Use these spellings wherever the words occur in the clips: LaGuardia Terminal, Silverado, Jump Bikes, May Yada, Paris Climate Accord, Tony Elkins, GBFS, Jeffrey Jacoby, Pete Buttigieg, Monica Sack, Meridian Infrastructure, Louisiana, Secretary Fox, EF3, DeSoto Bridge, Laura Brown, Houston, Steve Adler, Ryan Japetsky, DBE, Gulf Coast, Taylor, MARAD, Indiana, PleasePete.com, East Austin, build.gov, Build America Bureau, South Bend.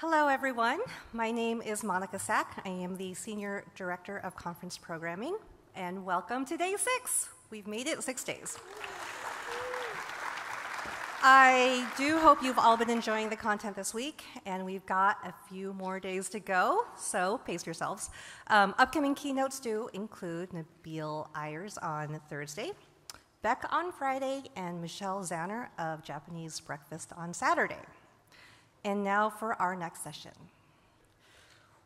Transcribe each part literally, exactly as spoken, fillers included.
Hello, everyone. My name is Monica Sack. I am the Senior Director of Conference Programming, and welcome to day six. We've made it six days. I do hope you've all been enjoying the content this week, and we've got a few more days to go, so pace yourselves. Um, upcoming keynotes do include Nabil Ayers on Thursday, Beck on Friday, and Michelle Zanner of Japanese Breakfast on Saturday. And now for our next session.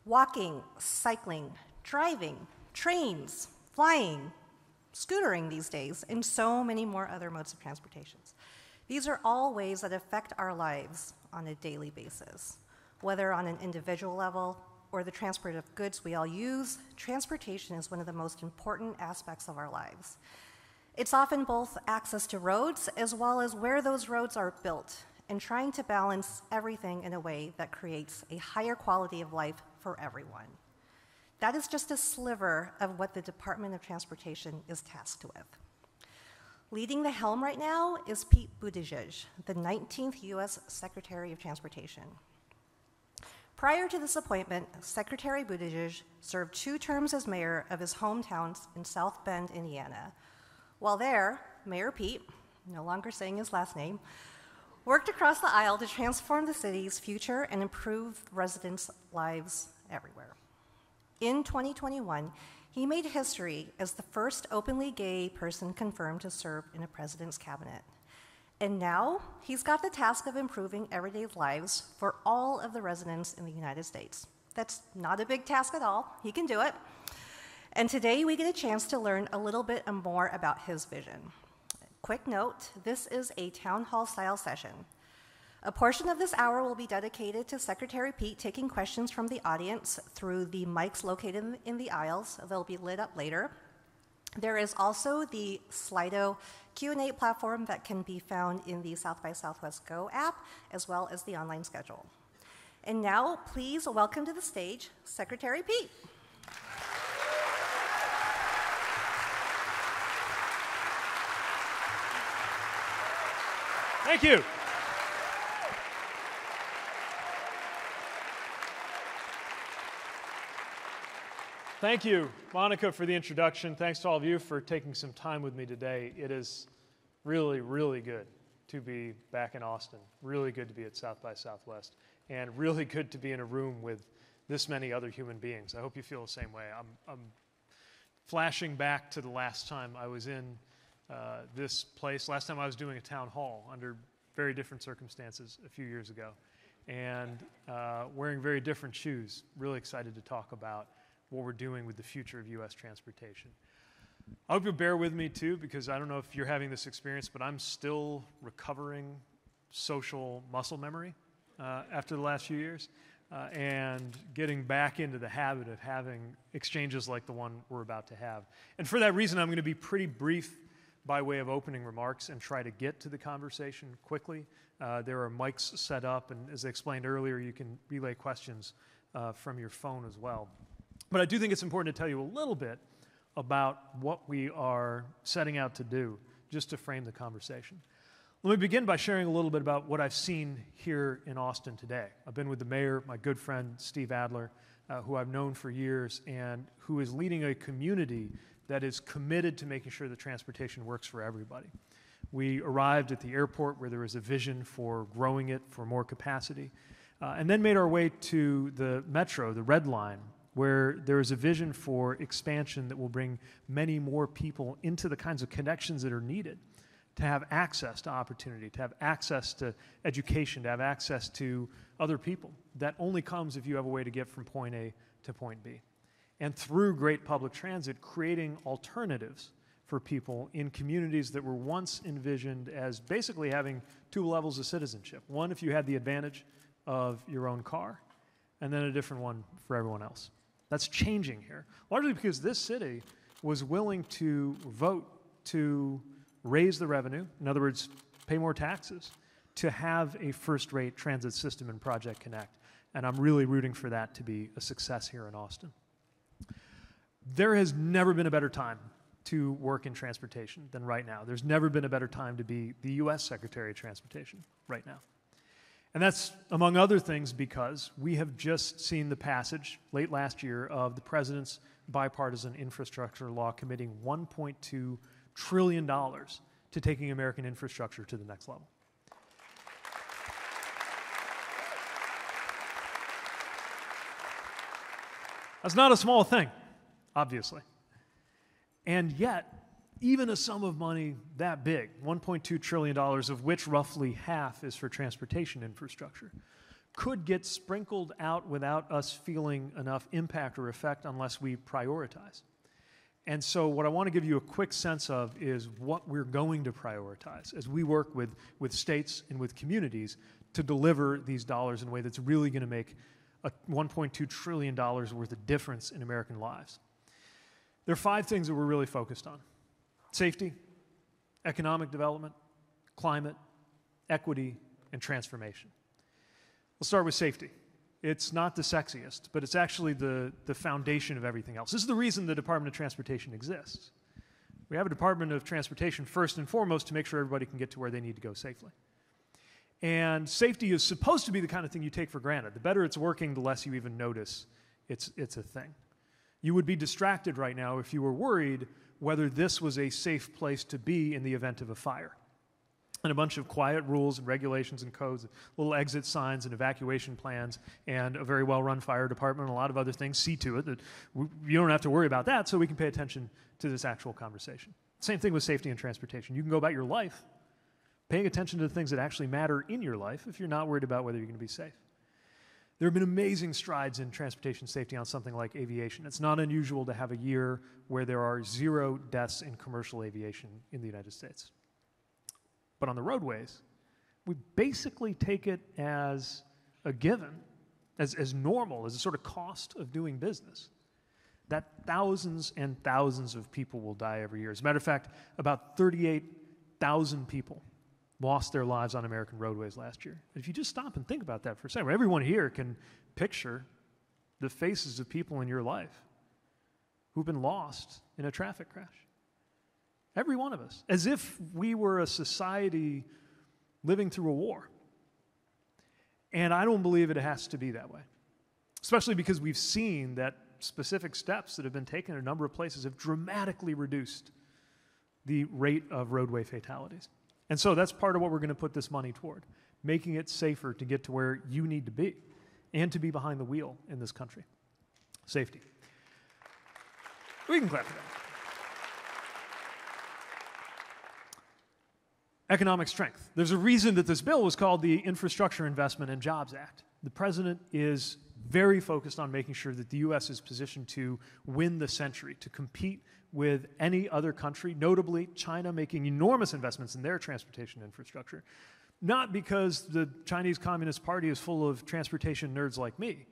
Walking, cycling, driving, trains, flying, scootering these days, and so many more other modes of transportation. These are all ways that affect our lives on a daily basis, whether on an individual level or the transport of goods we all use. Transportation is one of the most important aspects of our lives. It's often both access to roads as well as where those roads are built, and trying to balance everything in a way that creates a higher quality of life for everyone. That is just a sliver of what the Department of Transportation is tasked with. Leading the helm right now is Pete Buttigieg, the nineteenth U S Secretary of Transportation. Prior to this appointment, Secretary Buttigieg served two terms as mayor of his hometown in South Bend, Indiana. While there, Mayor Pete, no longer saying his last name, worked across the aisle to transform the city's future and improve residents' lives everywhere. In twenty twenty-one, he made history as the first openly gay person confirmed to serve in a president's cabinet. And now, he's got the task of improving everyday lives for all of the residents in the United States. That's not a big task at all. He can do it. And today, we get a chance to learn a little bit more about his vision. Quick note, this is a town hall style session. A portion of this hour will be dedicated to Secretary Pete taking questions from the audience through the mics located in the aisles. They'll be lit up later. There is also the Slido Q and A platform that can be found in the South by Southwest Go app, as well as the online schedule. And now, please welcome to the stage Secretary Pete. Thank you. Thank you, Monica, for the introduction. Thanks to all of you for taking some time with me today. It is really, really good to be back in Austin, really good to be at South by Southwest, and really good to be in a room with this many other human beings. I hope you feel the same way. I'm, I'm flashing back to the last time I was in Uh, this place. Last time I was doing a town hall under very different circumstances a few years ago, and uh, wearing very different shoes. Really excited to talk about what we're doing with the future of U S transportation. I hope you'll bear with me too, because I don't know if you're having this experience, but I'm still recovering social muscle memory uh, after the last few years, uh, and getting back into the habit of having exchanges like the one we're about to have. And for that reason, I'm going to be pretty brief by way of opening remarks and try to get to the conversation quickly. Uh, there are mics set up, and as I explained earlier, you can relay questions uh, from your phone as well. But I do think it's important to tell you a little bit about what we are setting out to do, just to frame the conversation. Let me begin by sharing a little bit about what I've seen here in Austin today. I've been with the mayor, my good friend Steve Adler, uh, who I've known for years, and who is leading a community that is committed to making sure that transportation works for everybody. We arrived at the airport where there was a vision for growing it for more capacity, uh, and then made our way to the metro, the Red Line, where there is a vision for expansion that will bring many more people into the kinds of connections that are needed to have access to opportunity, to have access to education, to have access to other people. That only comes if you have a way to get from point A to point B. And through great public transit, creating alternatives for people in communities that were once envisioned as basically having two levels of citizenship. One, if you had the advantage of your own car, and then a different one for everyone else. That's changing here, largely because this city was willing to vote to raise the revenue, in other words, pay more taxes, to have a first-rate transit system in Project Connect. And I'm really rooting for that to be a success here in Austin. There has never been a better time to work in transportation than right now. There's never been a better time to be the U S Secretary of Transportation right now. And that's, among other things, because we have just seen the passage late last year of the President's bipartisan infrastructure law committing one point two trillion dollars to taking American infrastructure to the next level. That's not a small thing, obviously. And yet, even a sum of money that big, one point two trillion dollars, of which roughly half is for transportation infrastructure, could get sprinkled out without us feeling enough impact or effect unless we prioritize. And so what I want to give you a quick sense of is what we're going to prioritize as we work with, with states and with communities to deliver these dollars in a way that's really going to make a one point two trillion dollars worth of difference in American lives. There are five things that we're really focused on. Safety, economic development, climate, equity, and transformation. We'll start with safety. It's not the sexiest, but it's actually the, the foundation of everything else. This is the reason the Department of Transportation exists. We have a Department of Transportation first and foremost to make sure everybody can get to where they need to go safely. And safety is supposed to be the kind of thing you take for granted. The better it's working, the less you even notice it's, it's a thing. You would be distracted right now if you were worried whether this was a safe place to be in the event of a fire. And a bunch of quiet rules and regulations and codes, little exit signs and evacuation plans, and a very well-run fire department, and a lot of other things see to it that we, you don't have to worry about that, so we can pay attention to this actual conversation. Same thing with safety and transportation. You can go about your life paying attention to the things that actually matter in your life if you're not worried about whether you're going to be safe. There have been amazing strides in transportation safety on something like aviation. It's not unusual to have a year where there are zero deaths in commercial aviation in the United States. But on the roadways, we basically take it as a given, as, as normal, as a sort of cost of doing business, that thousands and thousands of people will die every year. As a matter of fact, about thirty-eight thousand people lost their lives on American roadways last year. If you just stop and think about that for a second, everyone here can picture the faces of people in your life who've been lost in a traffic crash. Every one of us, as if we were a society living through a war. And I don't believe it has to be that way, especially because we've seen that specific steps that have been taken in a number of places have dramatically reduced the rate of roadway fatalities. And so that's part of what we're going to put this money toward, making it safer to get to where you need to be and to be behind the wheel in this country. Safety. We can clap for that. Economic strength. There's a reason that this bill was called the Infrastructure Investment and Jobs Act. The president is very focused on making sure that the U S is positioned to win the century, to compete with any other country, notably China, making enormous investments in their transportation infrastructure. Not because the Chinese Communist Party is full of transportation nerds like me,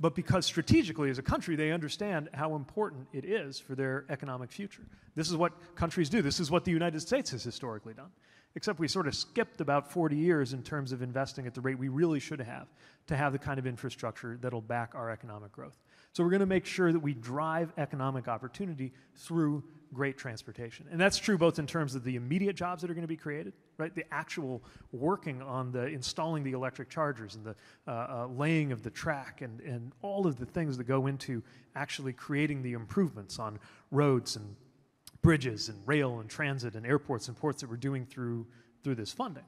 but because strategically as a country they understand how important it is for their economic future. This is what countries do. This is what the United States has historically done. Except we sort of skipped about forty years in terms of investing at the rate we really should have to have the kind of infrastructure that'll back our economic growth. So we're going to make sure that we drive economic opportunity through great transportation. And that's true both in terms of the immediate jobs that are going to be created, right? The actual working on the installing the electric chargers and the uh, uh, laying of the track and, and all of the things that go into actually creating the improvements on roads and bridges and rail and transit and airports and ports that we're doing through, through this funding.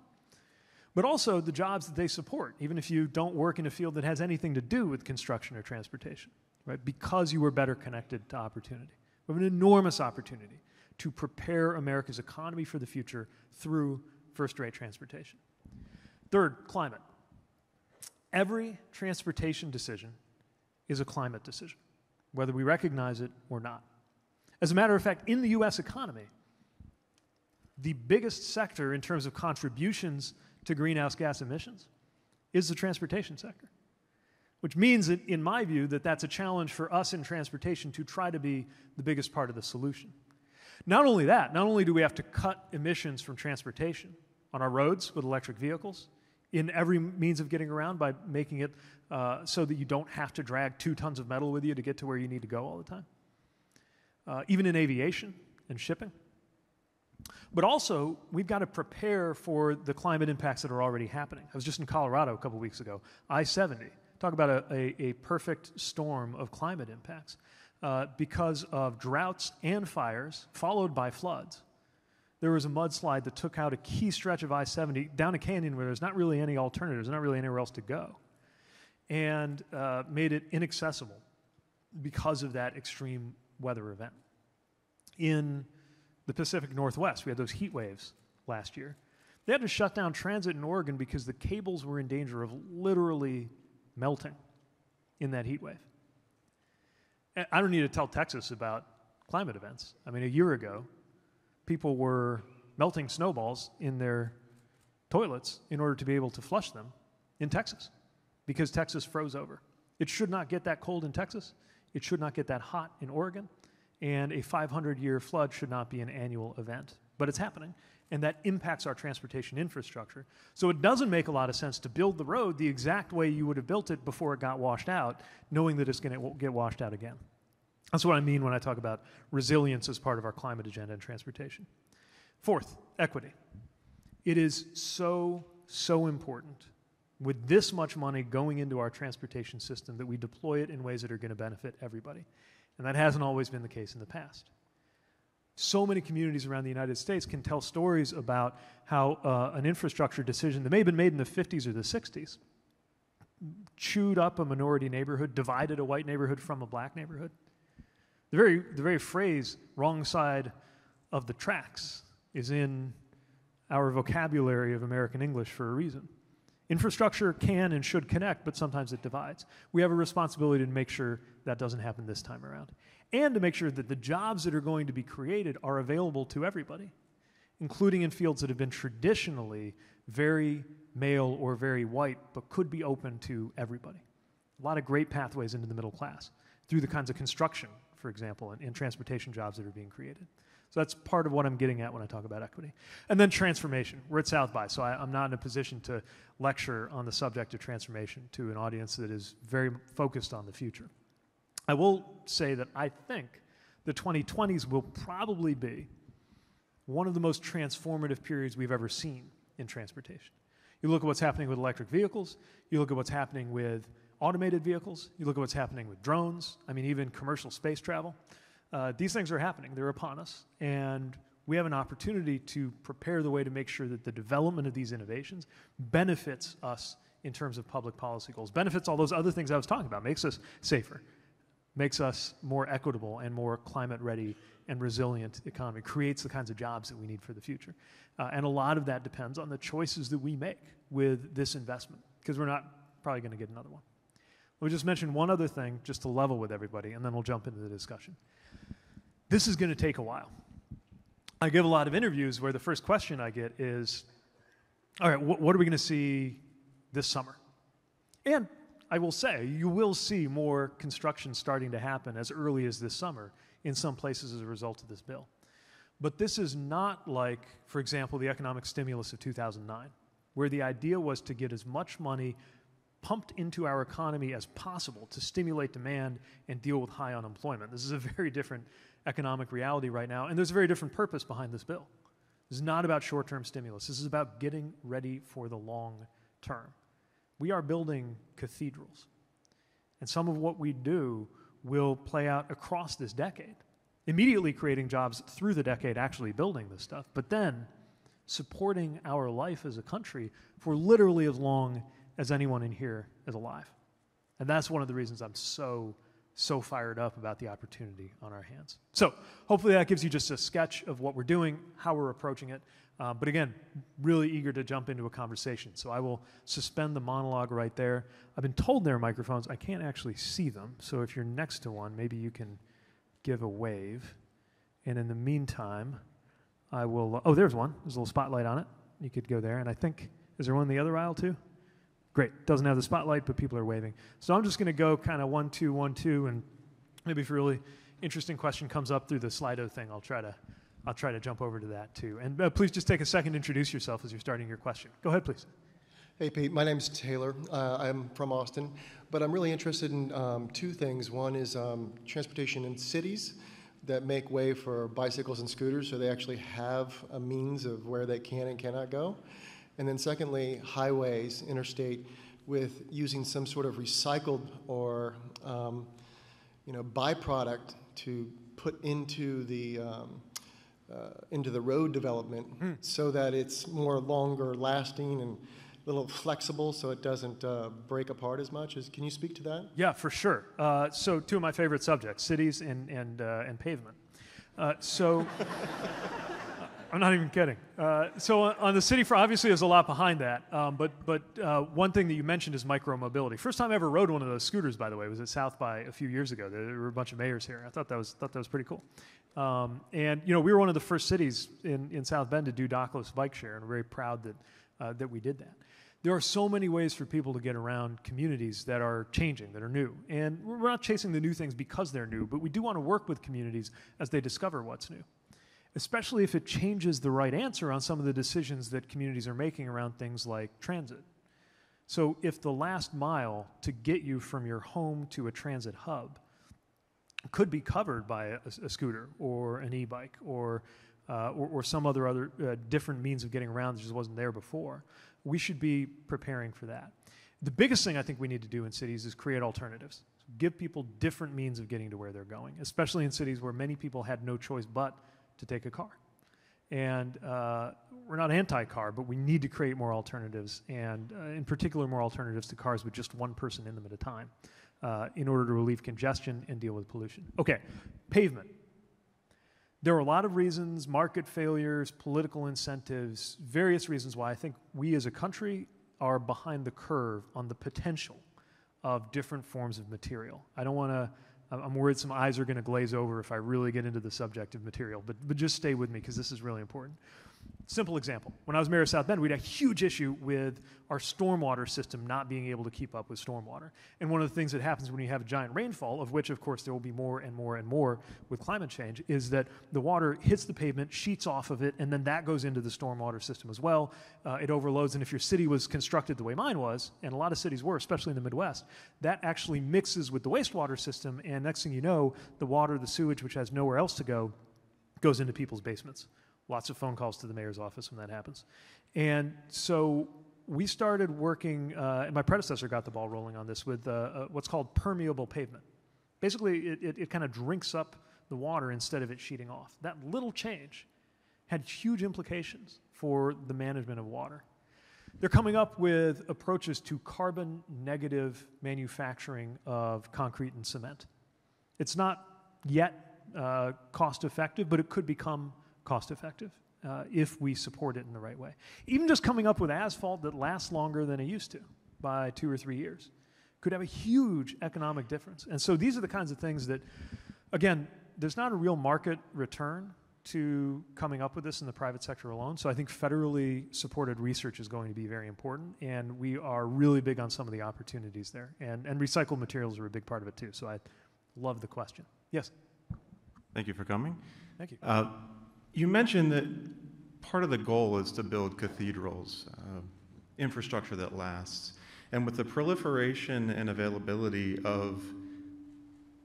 But also the jobs that they support, even if you don't work in a field that has anything to do with construction or transportation. Right? Because you were better connected to opportunity. We have an enormous opportunity to prepare America's economy for the future through first-rate transportation. Third, climate. Every transportation decision is a climate decision, whether we recognize it or not. As a matter of fact, in the U S economy, the biggest sector in terms of contributions to greenhouse gas emissions is the transportation sector. Which means, that, in my view, that that's a challenge for us in transportation to try to be the biggest part of the solution. Not only that, not only do we have to cut emissions from transportation on our roads with electric vehicles, in every means of getting around by making it uh, so that you don't have to drag two tons of metal with you to get to where you need to go all the time. Uh, even in aviation and shipping, But also, we've got to prepare for the climate impacts that are already happening. I was just in Colorado a couple weeks ago, I seventy. Talk about a, a, a perfect storm of climate impacts uh, because of droughts and fires, followed by floods. There was a mudslide that took out a key stretch of I seventy down a canyon where there's not really any alternatives, not really anywhere else to go, and uh, made it inaccessible because of that extreme weather event. In the Pacific Northwest, we had those heat waves last year. They had to shut down transit in Oregon because the cables were in danger of literally melting in that heat wave. I don't need to tell Texas about climate events. I mean, a year ago, people were melting snowballs in their toilets in order to be able to flush them in Texas because Texas froze over. It should not get that cold in Texas. It should not get that hot in Oregon. And a five hundred year flood should not be an annual event. But it's happening, and that impacts our transportation infrastructure. So it doesn't make a lot of sense to build the road the exact way you would have built it before it got washed out, knowing that it's going to get washed out again. That's what I mean when I talk about resilience as part of our climate agenda and transportation. Fourth, equity. It is so, so important with this much money going into our transportation system that we deploy it in ways that are going to benefit everybody. And that hasn't always been the case in the past. So many communities around the United States can tell stories about how uh, an infrastructure decision that may have been made in the fifties or the sixties chewed up a minority neighborhood, divided a white neighborhood from a black neighborhood. The very, the very phrase, wrong side of the tracks, is in our vocabulary of American English for a reason. Infrastructure can and should connect, but sometimes it divides. We have a responsibility to make sure that doesn't happen this time around, and to make sure that the jobs that are going to be created are available to everybody, including in fields that have been traditionally very male or very white, but could be open to everybody. A lot of great pathways into the middle class through the kinds of construction, for example, and, and transportation jobs that are being created. So that's part of what I'm getting at when I talk about equity. And then transformation. We're at South by, so I, I'm not in a position to lecture on the subject of transformation to an audience that is very focused on the future. I will say that I think the twenty twenties will probably be one of the most transformative periods we've ever seen in transportation. You look at what's happening with electric vehicles, you look at what's happening with automated vehicles, you look at what's happening with drones, I mean even commercial space travel. Uh, these things are happening, they're upon us, and we have an opportunity to prepare the way to make sure that the development of these innovations benefits us in terms of public policy goals, benefits all those other things I was talking about, makes us safer, makes us more equitable and more climate-ready and resilient economy, creates the kinds of jobs that we need for the future. Uh, and a lot of that depends on the choices that we make with this investment, because we're not probably going to get another one. We'll just mention one other thing just to level with everybody, and then we'll jump into the discussion. This is going to take a while. I give a lot of interviews where the first question I get is, all right, wh what are we going to see this summer? And I will say, you will see more construction starting to happen as early as this summer in some places as a result of this bill. But this is not like, for example, the economic stimulus of two thousand nine, where the idea was to get as much money pumped into our economy as possible to stimulate demand and deal with high unemployment. This is a very different economic reality right now, and there's a very different purpose behind this bill. This is not about short-term stimulus. This is about getting ready for the long term. We are building cathedrals, and some of what we do will play out across this decade, immediately creating jobs through the decade actually building this stuff, but then supporting our life as a country for literally as long as anyone in here is alive. And that's one of the reasons I'm so, so fired up about the opportunity on our hands. So hopefully that gives you just a sketch of what we're doing, how we're approaching it. Uh, but again, really eager to jump into a conversation. So I will suspend the monologue right there. I've been told there are microphones. I can't actually see them. So if you're next to one, maybe you can give a wave. And in the meantime, I will, oh, there's one. There's a little spotlight on it. You could go there. And I think, is there one in the other aisle too? Great. Doesn't have the spotlight, but people are waving. So I'm just going to go kind of one, two, one, two. And maybe if a really interesting question comes up through the Slido thing, I'll try to I'll try to jump over to that too. And uh, please just take a second to introduce yourself as you're starting your question. Go ahead, please. Hey, Pete. My name's Taylor. Uh, I'm from Austin, but I'm really interested in um, two things. One is um, transportation in cities, that make way for bicycles and scooters, so they actually have a means of where they can and cannot go. And then secondly, highways, interstate, with using some sort of recycled or um, you know, byproduct to put into the um, uh, into the road development, mm. so that it's more longer lasting and a little flexible, so it doesn't uh, break apart as much. As, can you speak to that? Yeah, for sure. Uh, so two of my favorite subjects: cities and and uh, and pavement. Uh, so. I'm not even kidding. Uh, so on the city front, obviously there's a lot behind that, um, but but uh, one thing that you mentioned is micro-mobility. First time I ever rode one of those scooters, by the way, was at South by a few years ago. There were a bunch of mayors here. I thought that was thought that was pretty cool. Um, and you know, we were one of the first cities in, in South Bend to do dockless bike share, and we're very proud that uh, that we did that. There are so many ways for people to get around communities that are changing, that are new. And we're not chasing the new things because they're new, but we do want to work with communities as they discover what's new, especially if it changes the right answer on some of the decisions that communities are making around things like transit. So if the last mile to get you from your home to a transit hub could be covered by a, a scooter or an e-bike or, uh, or, or some other, other uh, different means of getting around that just wasn't there before, we should be preparing for that. The biggest thing I think we need to do in cities is create alternatives. So give people different means of getting to where they're going, especially in cities where many people had no choice but to take a car. And uh, we're not anti-car, but we need to create more alternatives, and uh, in particular more alternatives to cars with just one person in them at a time, uh, in order to relieve congestion and deal with pollution. Okay, pavement. There are a lot of reasons, market failures, political incentives, various reasons why I think we as a country are behind the curve on the potential of different forms of material. I don't want to I'm worried some eyes are going to glaze over if I really get into the subject of material, but, but just stay with me because this is really important. Simple example. When I was mayor of South Bend, we had a huge issue with our stormwater system not being able to keep up with stormwater. And one of the things that happens when you have a giant rainfall, of which, of course, there will be more and more and more with climate change, is that the water hits the pavement, sheets off of it, and then that goes into the stormwater system as well. Uh, it overloads, and if your city was constructed the way mine was, and a lot of cities were, especially in the Midwest, that actually mixes with the wastewater system, and next thing you know, the water, the sewage, which has nowhere else to go, goes into people's basements. Lots of phone calls to the mayor's office when that happens. And so we started working, uh, and my predecessor got the ball rolling on this, with uh, uh, what's called permeable pavement. Basically, it, it, it kind of drinks up the water instead of it sheeting off. That little change had huge implications for the management of water. They're coming up with approaches to carbon negative manufacturing of concrete and cement. It's not yet uh, cost effective, but it could become cost effective uh, if we support it in the right way. Even just coming up with asphalt that lasts longer than it used to by two or three years could have a huge economic difference. And so these are the kinds of things that, again, there's not a real market return to coming up with this in the private sector alone. So I think federally supported research is going to be very important, and we are really big on some of the opportunities there. And, and recycled materials are a big part of it too. So I love the question. Yes? Thank you for coming. Thank you. Uh, You mentioned that part of the goal is to build cathedrals, uh, infrastructure that lasts. And with the proliferation and availability of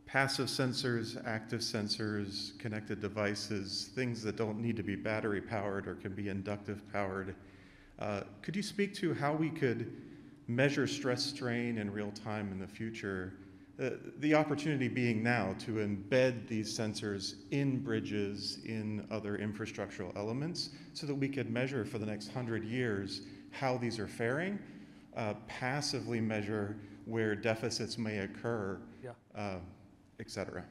passive sensors, active sensors, connected devices, things that don't need to be battery powered or can be inductive powered, uh, could you speak to how we could measure stress strain in real time in the future? Uh, the opportunity being now to embed these sensors in bridges, in other infrastructural elements, so that we could measure for the next hundred years how these are faring, uh, passively measure where deficits may occur, yeah. uh, et cetera.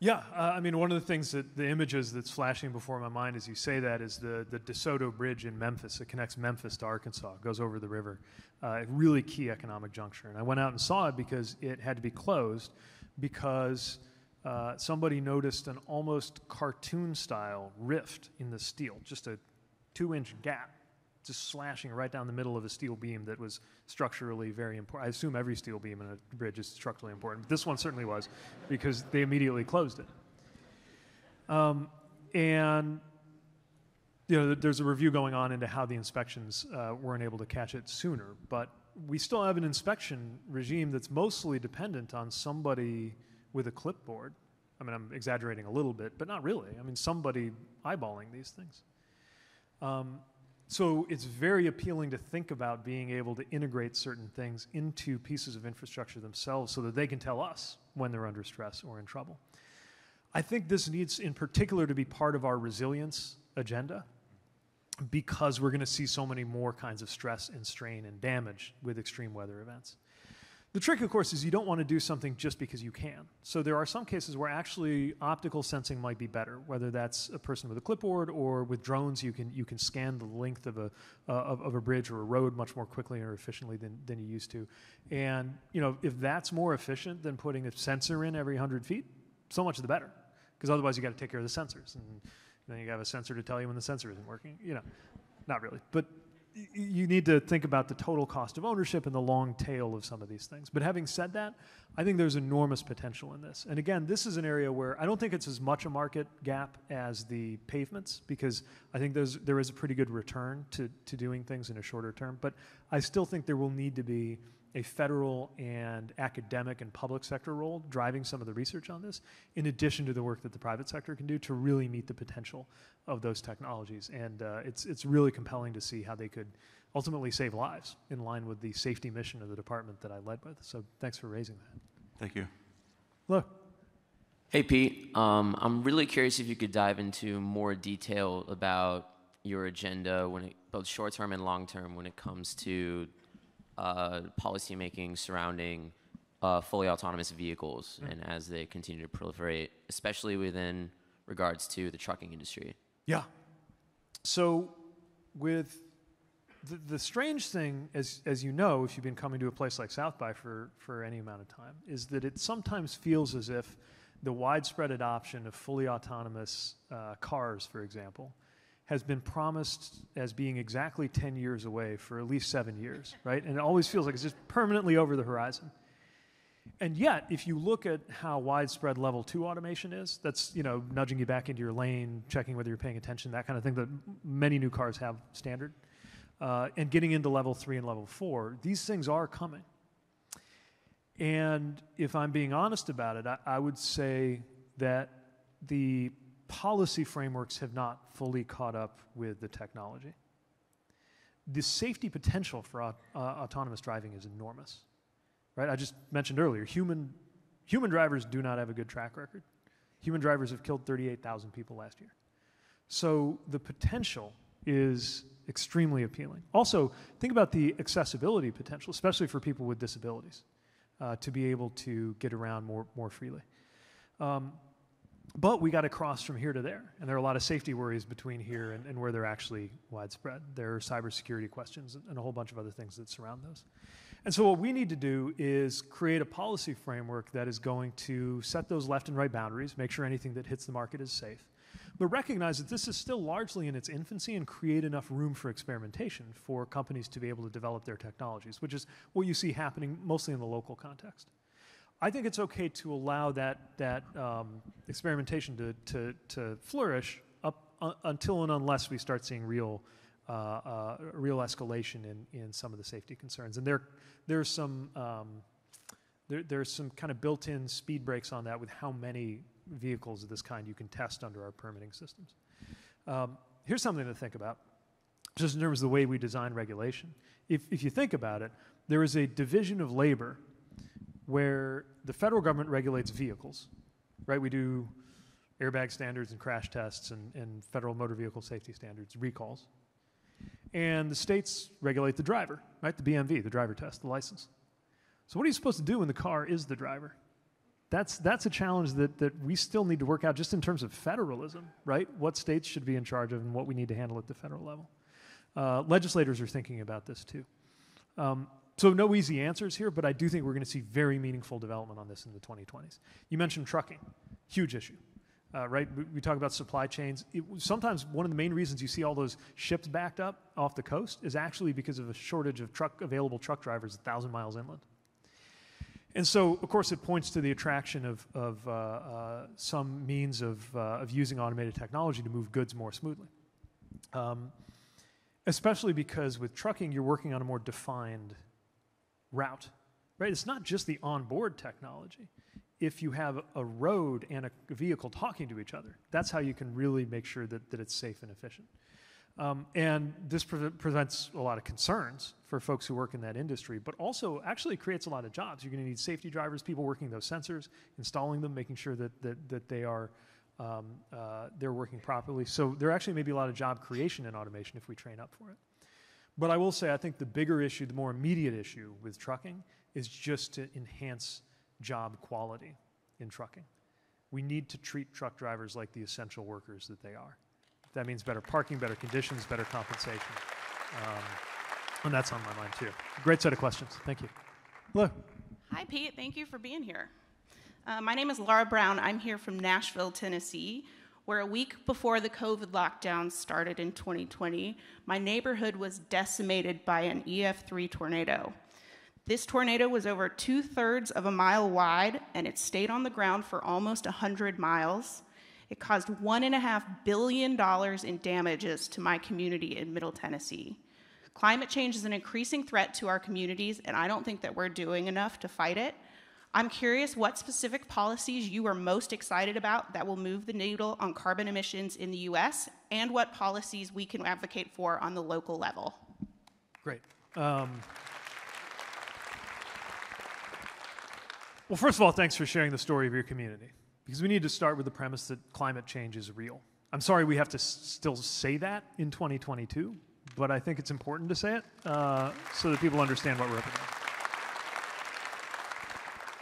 Yeah, uh, I mean, one of the things that the images that's flashing before my mind as you say that is the, the DeSoto Bridge in Memphis. It connects Memphis to Arkansas. It goes over the river. Uh, a really key economic juncture. And I went out and saw it because it had to be closed because uh, somebody noticed an almost cartoon-style rift in the steel, just a two-inch gap, just slashing right down the middle of a steel beam that was structurally very important. I assume every steel beam in a bridge is structurally important, but this one certainly was because they immediately closed it. Um, and you know, there's a review going on into how the inspections uh, weren't able to catch it sooner, but we still have an inspection regime that's mostly dependent on somebody with a clipboard I mean, I'm exaggerating a little bit, but not really. I mean, somebody eyeballing these things. Um, so it's very appealing to think about being able to integrate certain things into pieces of infrastructure themselves so that they can tell us when they're under stress or in trouble. I think this needs, in particular, to be part of our resilience agenda, because we're going to see so many more kinds of stress and strain and damage with extreme weather events. The trick, of course, is you don't want to do something just because you can. So there are some cases where actually optical sensing might be better, whether that's a person with a clipboard or with drones. You can, you can scan the length of a, uh, of, of a bridge or a road much more quickly or efficiently than, than you used to. And you know, if that's more efficient than putting a sensor in every one hundred feet, so much the better, because otherwise you've got to take care of the sensors. And then you have a sensor to tell you when the sensor isn't working. You know, not really. But you need to think about the total cost of ownership and the long tail of some of these things. But having said that, I think there's enormous potential in this. And again, this is an area where I don't think it's as much a market gap as the pavements, because I think there's, there is a pretty good return to, to doing things in a shorter term. But I still think there will need to be a federal and academic and public sector role driving some of the research on this, in addition to the work that the private sector can do to really meet the potential of those technologies. And uh, it's, it's really compelling to see how they could ultimately save lives, in line with the safety mission of the department that I led with. So thanks for raising that. Thank you. Hello. Hey, Pete. Um, I'm really curious if you could dive into more detail about your agenda, when it, both short-term and long-term, when it comes to Uh, policymaking surrounding uh, fully autonomous vehicles, mm-hmm. and as they continue to proliferate, especially within regards to the trucking industry. Yeah. So with the, the strange thing, as, as you know, if you've been coming to a place like South by for, for any amount of time, is that it sometimes feels as if the widespread adoption of fully autonomous uh, cars, for example, has been promised as being exactly ten years away for at least seven years, right? And it always feels like it's just permanently over the horizon. And yet, if you look at how widespread level two automation is, that's, you know, nudging you back into your lane, checking whether you're paying attention, that kind of thing that many new cars have standard, uh, and getting into level three and level four, these things are coming. And if I'm being honest about it, I, I would say that the policy frameworks have not fully caught up with the technology. The safety potential for uh, autonomous driving is enormous, right? I just mentioned earlier, human, human drivers do not have a good track record. Human drivers have killed thirty-eight thousand people last year. So the potential is extremely appealing. Also, think about the accessibility potential, especially for people with disabilities, uh, to be able to get around more, more freely. Um, But we got to cross from here to there, and there are a lot of safety worries between here and, and where they're actually widespread. There are cybersecurity questions and a whole bunch of other things that surround those. And so what we need to do is create a policy framework that is going to set those left and right boundaries, make sure anything that hits the market is safe, but recognize that this is still largely in its infancy, and create enough room for experimentation for companies to be able to develop their technologies, which is what you see happening mostly in the local context. I think it's okay to allow that, that um, experimentation to, to, to flourish up uh, until and unless we start seeing real, uh, uh, real escalation in, in some of the safety concerns. And there, there's, some, um, there, there's some kind of built-in speed breaks on that with how many vehicles of this kind you can test under our permitting systems. Um, here's something to think about, just in terms of the way we design regulation. If, if you think about it, there is a division of labor where the federal government regulates vehicles, right? We do airbag standards and crash tests and, and federal motor vehicle safety standards, recalls. And the states regulate the driver, right? The B M V, the driver test, the license. So what are you supposed to do when the car is the driver? That's, that's a challenge that, that we still need to work out just in terms of federalism, right? What states should be in charge of and what we need to handle at the federal level. Uh, legislators are thinking about this too. Um, So no easy answers here, but I do think we're going to see very meaningful development on this in the twenty twenties. You mentioned trucking, huge issue, uh, right? We, we talk about supply chains. It, sometimes one of the main reasons you see all those ships backed up off the coast is actually because of a shortage of truck available truck drivers a thousand miles inland. And so, of course, it points to the attraction of, of uh, uh, some means of, uh, of using automated technology to move goods more smoothly. Um, especially because with trucking, you're working on a more defined route, right? It's not just the onboard technology. if you have a road and a vehicle talking to each other. That's how you can really make sure that, that it's safe and efficient. Um, and this pre presents a lot of concerns for folks who work in that industry, but also actually creates a lot of jobs. You're going to need safety drivers, people working those sensors, installing them, making sure that, that, that they are um, uh, they're working properly. So there actually may be a lot of job creation in automation if we train up for it. But I will say I think the bigger issue, the more immediate issue with trucking is just to enhance job quality in trucking. We need to treat truck drivers like the essential workers that they are. That means better parking, better conditions, better compensation. Um, and that's on my mind too. Great set of questions. Thank you. Hello. Hi, Pete. Thank you for being here. Uh, my name is Laura Brown. I'm here from Nashville, Tennessee, where a week before the COVID lockdown started in twenty twenty, my neighborhood was decimated by an E F three tornado. This tornado was over two-thirds of a mile wide, and it stayed on the ground for almost one hundred miles. It caused one point five billion dollars in damages to my community in Middle Tennessee. Climate change is an increasing threat to our communities, and I don't think that we're doing enough to fight it. I'm curious what specific policies you are most excited about that will move the needle on carbon emissions in the U S, and what policies we can advocate for on the local level. Great. Um... Well, first of all, thanks for sharing the story of your community, because we need to start with the premise that climate change is real. I'm sorry we have to s still say that in twenty twenty-two, but I think it's important to say it uh, so that people understand what we're up against.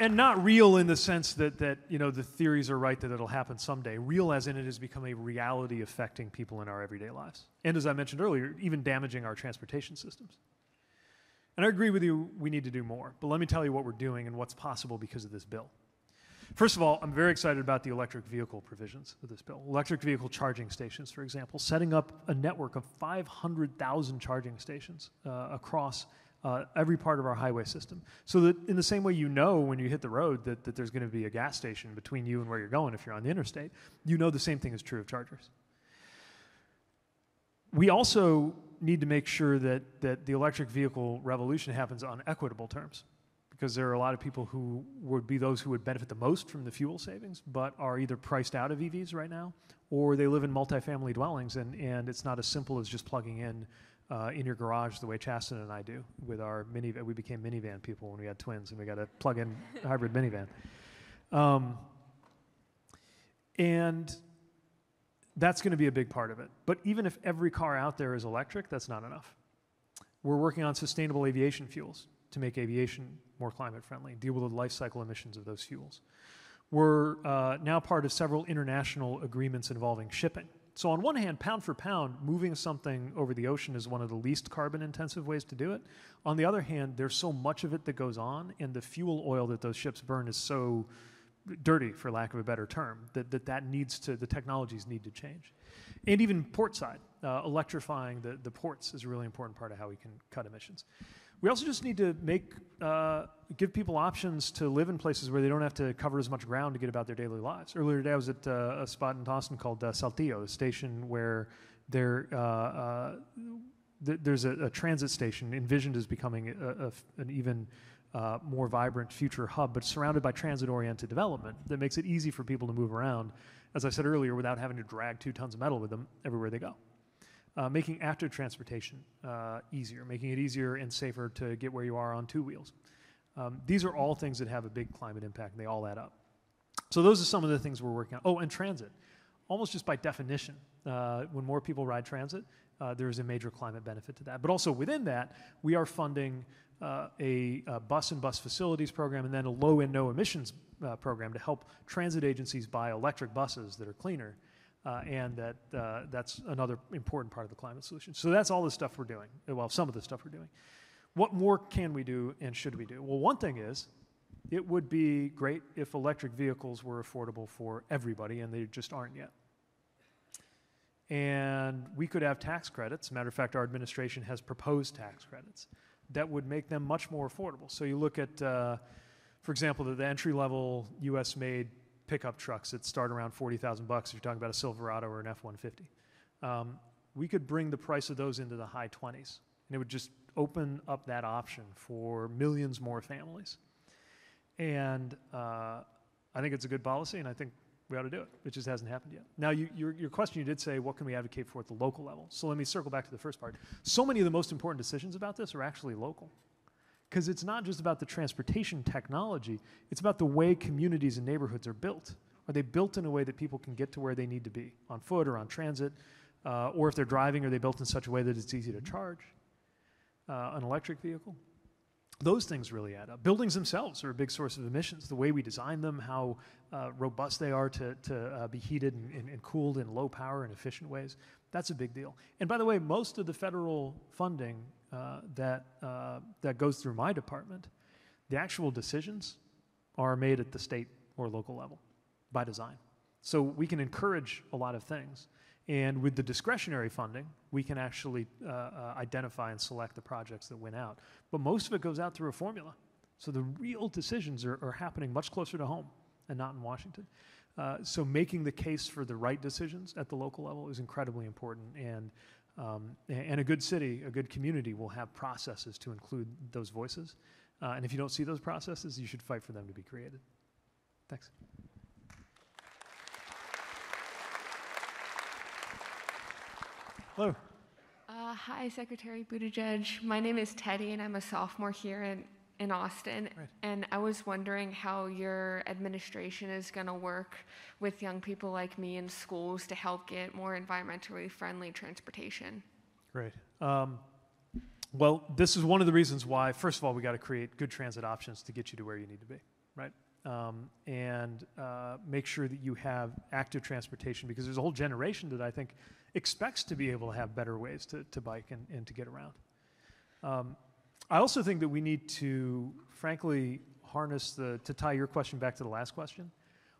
And not real in the sense that, that you know, the theories are right that it'll happen someday. Real as in it has become a reality affecting people in our everyday lives. And as I mentioned earlier, even damaging our transportation systems. And I agree with you, we need to do more. But let me tell you what we're doing and what's possible because of this bill. First of all, I'm very excited about the electric vehicle provisions of this bill. Electric vehicle charging stations, for example, setting up a network of five hundred thousand charging stations uh, across uh, every part of our highway system. So that in the same way you know when you hit the road that, that there's going to be a gas station between you and where you're going if you're on the interstate, you know the same thing is true of chargers. We also need to make sure that, that the electric vehicle revolution happens on equitable terms, because there are a lot of people who would be those who would benefit the most from the fuel savings, but are either priced out of E Vs right now, or they live in multifamily dwellings, and, and it's not as simple as just plugging in uh, in your garage the way Chasten and I do with our minivan. We became minivan people when we had twins, and we got a plug-in hybrid minivan. Um, and that's going to be a big part of it. But even if every car out there is electric, that's not enough. We're working on sustainable aviation fuels to make aviation more climate friendly, deal with the life cycle emissions of those fuels. We're uh, now part of several international agreements involving shipping. So on one hand, pound for pound, moving something over the ocean is one of the least carbon intensive ways to do it. On the other hand, there's so much of it that goes on, and the fuel oil that those ships burn is so dirty, for lack of a better term, that, that that needs to, the technologies need to change. And even port side, uh, electrifying the, the ports is a really important part of how we can cut emissions. We also just need to make, uh, give people options to live in places where they don't have to cover as much ground to get about their daily lives. Earlier today I was at uh, a spot in Austin called uh, Saltillo, a station where there, uh, uh, th there's a, a transit station envisioned as becoming a, a, an even Uh, more vibrant future hub, but surrounded by transit-oriented development that makes it easy for people to move around, as I said earlier, without having to drag two tons of metal with them everywhere they go. Uh, making active transportation uh, easier, making it easier and safer to get where you are on two wheels. Um, these are all things that have a big climate impact, and they all add up. So those are some of the things we're working on. Oh, and transit. Almost just by definition, uh, when more people ride transit, uh, there is a major climate benefit to that. But also within that, we are funding Uh, a, a bus and bus facilities program, and then a low and no emissions uh, program to help transit agencies buy electric buses that are cleaner, uh, and that uh, that's another important part of the climate solution. So that's all the stuff we're doing, well, some of the stuff we're doing. What more can we do and should we do? Well, one thing is, it would be great if electric vehicles were affordable for everybody, and they just aren't yet. And we could have tax credits. Matter of fact, our administration has proposed tax credits that would make them much more affordable. So you look at, uh, for example, the, the entry-level U S made pickup trucks that start around forty thousand bucks if you're talking about a Silverado or an F one fifty. Um, we could bring the price of those into the high twenties, and it would just open up that option for millions more families. And uh, I think it's a good policy, and I think we ought to do it. It just hasn't happened yet. Now, you, your, your question, you did say, what can we advocate for at the local level? So let me circle back to the first part. So many of the most important decisions about this are actually local, because it's not just about the transportation technology. It's about the way communities and neighborhoods are built. Are they built in a way that people can get to where they need to be, on foot or on transit? Uh, or if they're driving, are they built in such a way that it's easy to charge uh, an electric vehicle? Those things really add up. Buildings themselves are a big source of emissions. The way we design them, how uh, robust they are to, to uh, be heated and, and, and cooled in low power and efficient ways, that's a big deal. And by the way, most of the federal funding uh, that, uh, that goes through my department, the actual decisions are made at the state or local level by design. So we can encourage a lot of things. And with the discretionary funding, we can actually uh, uh, identify and select the projects that went out. But most of it goes out through a formula. So the real decisions are, are happening much closer to home and not in Washington. Uh, so making the case for the right decisions at the local level is incredibly important. And, um, and a good city, a good community will have processes to include those voices. Uh, and if you don't see those processes, you should fight for them to be created. Thanks. Hello. Uh, hi, Secretary Buttigieg. My name is Teddy, and I'm a sophomore here in, in Austin. Right. And I was wondering how your administration is going to work with young people like me in schools to help get more environmentally friendly transportation. Great. Um, well, this is one of the reasons why, first of all, we got to create good transit options to get you to where you need to be, right? Um, and uh, make sure that you have active transportation, because there's a whole generation that I think expects to be able to have better ways to, to bike and, and to get around. Um, I also think that we need to, frankly, harness the, to tie your question back to the last question,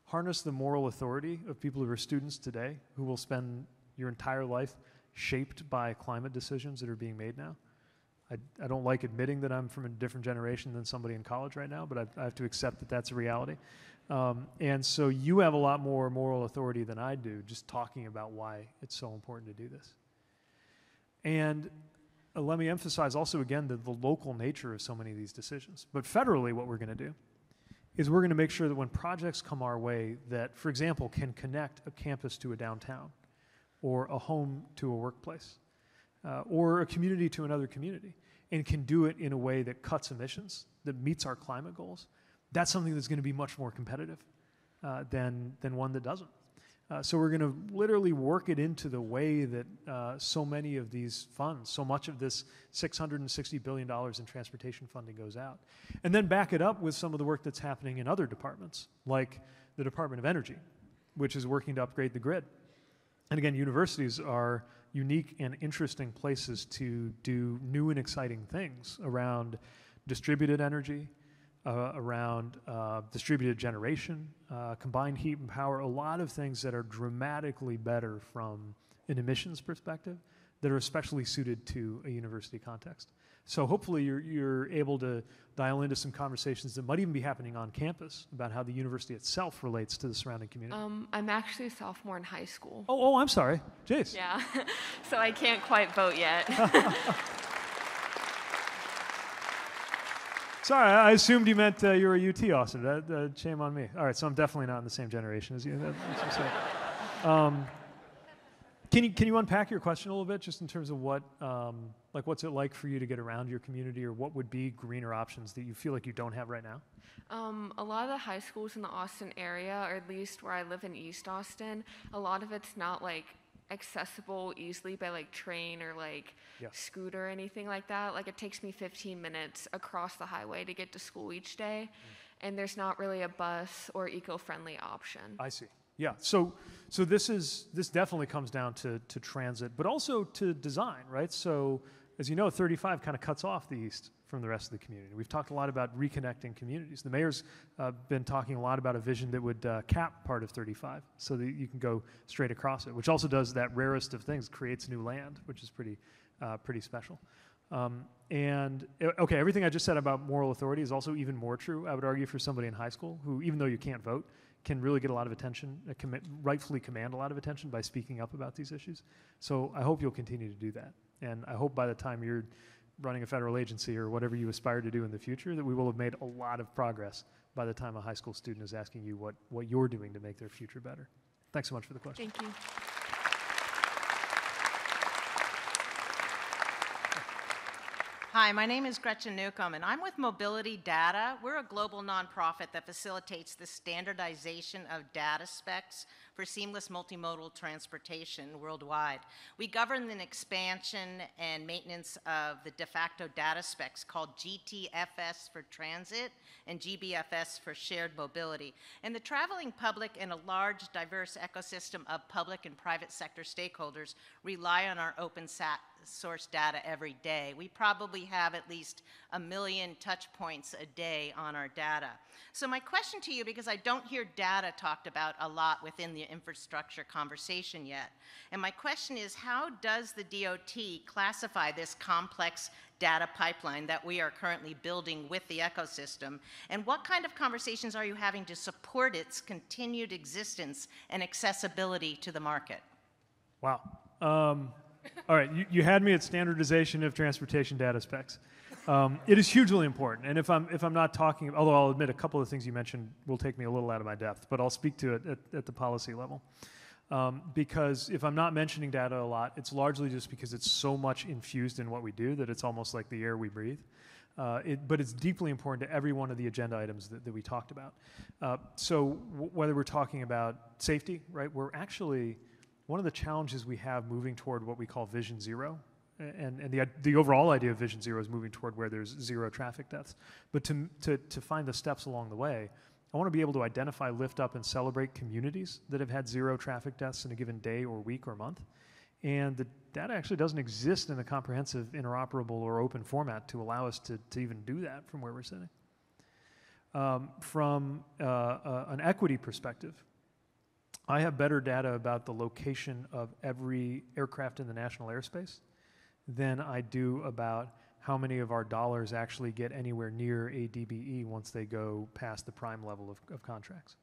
harness the moral authority of people who are students today, who will spend your entire life shaped by climate decisions that are being made now. I, I don't like admitting that I'm from a different generation than somebody in college right now, but I, I have to accept that that's a reality. Um, and so you have a lot more moral authority than I do just talking about why it's so important to do this. And uh, let me emphasize also again the, the local nature of so many of these decisions. But federally, what we're going to do is we're going to make sure that when projects come our way that, for example, can connect a campus to a downtown or a home to a workplace uh, or a community to another community and can do it in a way that cuts emissions, that meets our climate goals, that's something that's going to be much more competitive uh, than, than one that doesn't. Uh, so we're going to literally work it into the way that uh, so many of these funds, so much of this six hundred sixty billion dollars in transportation funding goes out. And then back it up with some of the work that's happening in other departments, like the Department of Energy, which is working to upgrade the grid. And again, universities are unique and interesting places to do new and exciting things around distributed energy, Uh, around uh, distributed generation, uh, combined heat and power, a lot of things that are dramatically better from an emissions perspective that are especially suited to a university context. So hopefully you're, you're able to dial into some conversations that might even be happening on campus about how the university itself relates to the surrounding community. Um, I'm actually a sophomore in high school. Oh, oh I'm sorry. Jeez. Yeah, so I can't quite vote yet. Sorry, I assumed you meant uh, you were a U T, Austin. That, uh, shame on me. All right, so I'm definitely not in the same generation as you. That's what I'm um, can you can you unpack your question a little bit, just in terms of what um, like what's it like for you to get around your community, or what would be greener options that you feel like you don't have right now? Um, a lot of the high schools in the Austin area, or at least where I live in East Austin, a lot of it's not like accessible easily by like train or like yeah. scooter or anything like that. Like it takes me fifteen minutes across the highway to get to school each day, mm. and there's not really a bus or eco-friendly option. I see. Yeah. So, so this is this definitely comes down to to transit, but also to design, right? So, as you know, thirty-five kind of cuts off the east from the rest of the community. We've talked a lot about reconnecting communities. The mayor's uh, been talking a lot about a vision that would uh, cap part of thirty-five so that you can go straight across it, which also does that rarest of things, creates new land, which is pretty, uh, pretty special. Um, and, okay, everything I just said about moral authority is also even more true, I would argue, for somebody in high school who, even though you can't vote, can really get a lot of attention, uh, com- rightfully command a lot of attention by speaking up about these issues. So I hope you'll continue to do that. And I hope by the time you're running a federal agency or whatever you aspire to do in the future that we will have made a lot of progress by the time a high school student is asking you what, what you're doing to make their future better. Thanks so much for the question. Thank you. Hi, my name is Gretchen Newcomb, and I'm with Mobility Data. We're a global nonprofit that facilitates the standardization of data specs for seamless multimodal transportation worldwide. We govern the expansion and maintenance of the de facto data specs called G T F S for transit and G B F S for shared mobility. And the traveling public and a large, diverse ecosystem of public and private sector stakeholders rely on our open sat source data every day. We probably have at least a million touch points a day on our data. So my question to you, because I don't hear data talked about a lot within the infrastructure conversation yet, and my question is, how does the D O T classify this complex data pipeline that we are currently building with the ecosystem, and what kind of conversations are you having to support its continued existence and accessibility to the market? Wow. Um, All right, you, you had me at standardization of transportation data specs. Um, it is hugely important, and if I'm, if I'm not talking, although I'll admit a couple of the things you mentioned will take me a little out of my depth, but I'll speak to it at, at the policy level. Um, because if I'm not mentioning data a lot, it's largely just because it's so much infused in what we do that it's almost like the air we breathe. Uh, it, but it's deeply important to every one of the agenda items that, that we talked about. Uh, so w whether we're talking about safety, right, we're actually... One of the challenges we have moving toward what we call Vision Zero, and, and the, the overall idea of Vision Zero is moving toward where there's zero traffic deaths. But to, to, to find the steps along the way, I want to be able to identify, lift up, and celebrate communities that have had zero traffic deaths in a given day or week or month. And the data actually doesn't exist in a comprehensive, interoperable, or open format to allow us to, to even do that from where we're sitting. Um, from uh, uh, an equity perspective, I have better data about the location of every aircraft in the national airspace than I do about how many of our dollars actually get anywhere near a D B E once they go past the prime level of, of contracts.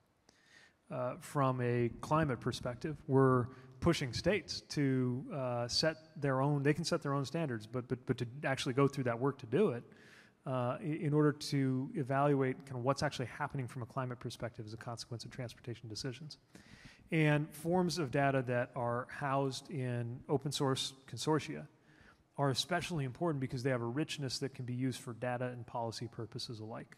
Uh, from a climate perspective, we're pushing states to uh, set their own, they can set their own standards, but, but, but to actually go through that work to do it, Uh, in order to evaluate kind of what's actually happening from a climate perspective as a consequence of transportation decisions. And forms of data that are housed in open source consortia are especially important because they have a richness that can be used for data and policy purposes alike.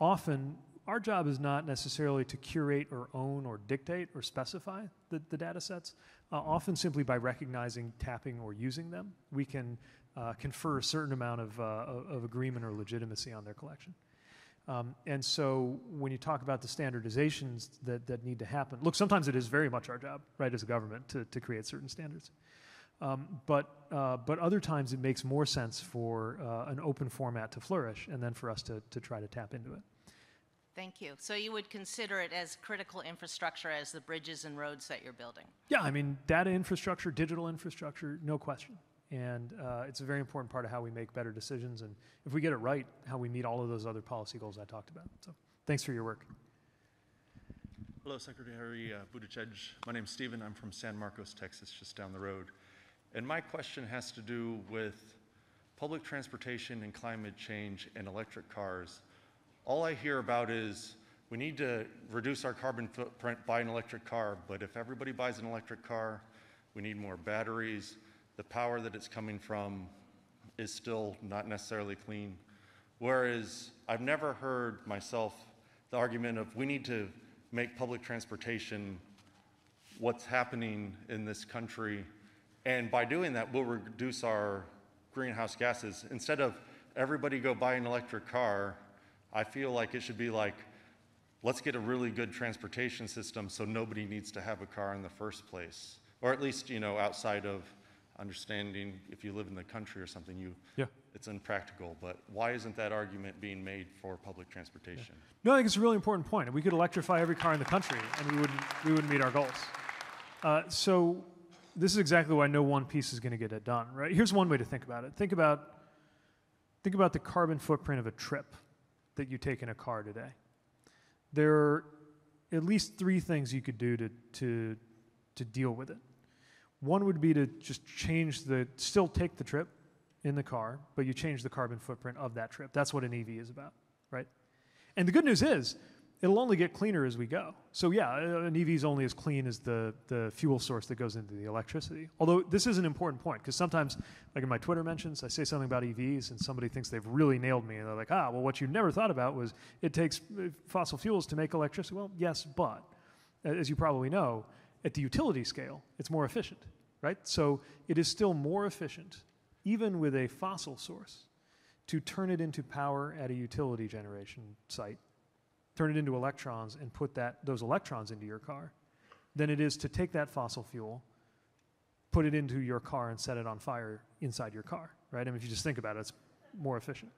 Often, our job is not necessarily to curate or own or dictate or specify the, the data sets. Uh, often simply by recognizing, tapping, or using them, we can Uh, confer a certain amount of, uh, of agreement or legitimacy on their collection. Um, and so when you talk about the standardizations that, that need to happen, look, sometimes it is very much our job, right, as a government to, to create certain standards. Um, but, uh, but other times it makes more sense for uh, an open format to flourish and then for us to, to try to tap into it. Thank you. So you would consider it as critical infrastructure as the bridges and roads that you're building? Yeah, I mean, data infrastructure, digital infrastructure, no question. And uh, it's a very important part of how we make better decisions, and if we get it right, how we meet all of those other policy goals I talked about. So thanks for your work. Hello, Secretary uh, Buttigieg. My name's Stephen. I'm from San Marcos, Texas, just down the road. And my question has to do with public transportation and climate change and electric cars. All I hear about is we need to reduce our carbon footprint by an electric car, but if everybody buys an electric car, we need more batteries. The power that it's coming from is still not necessarily clean. Whereas I've never heard myself the argument of we need to make public transportation what's happening in this country, and by doing that we'll reduce our greenhouse gases. Instead of everybody go buy an electric car, I feel like it should be like, let's get a really good transportation system so nobody needs to have a car in the first place. Or at least, you know, outside of understanding if you live in the country or something, you yeah. It's impractical, but why isn't that argument being made for public transportation? Yeah. No, I think it's a really important point. We could electrify every car in the country and we wouldn't, we wouldn't meet our goals. Uh, so this is exactly why no one piece is going to get it done, right? Here's one way to think about it. Think about, think about the carbon footprint of a trip that you take in a car today. There are at least three things you could do to, to, to deal with it. One would be to just change the, still take the trip in the car, but you change the carbon footprint of that trip. That's what an E V is about, right? And the good news is it'll only get cleaner as we go. So yeah, an E V is only as clean as the, the fuel source that goes into the electricity. Although this is an important point, because sometimes, like in my Twitter mentions, I say something about E Vs and somebody thinks they've really nailed me. And they're like, ah, well, what you never thought about was it takes fossil fuels to make electricity. Well, yes, but as you probably know, at the utility scale, it's more efficient, right? So it is still more efficient, even with a fossil source, to turn it into power at a utility generation site, turn it into electrons and put that, those electrons into your car, than it is to take that fossil fuel, put it into your car and set it on fire inside your car, right? I mean, if you just think about it, it's more efficient.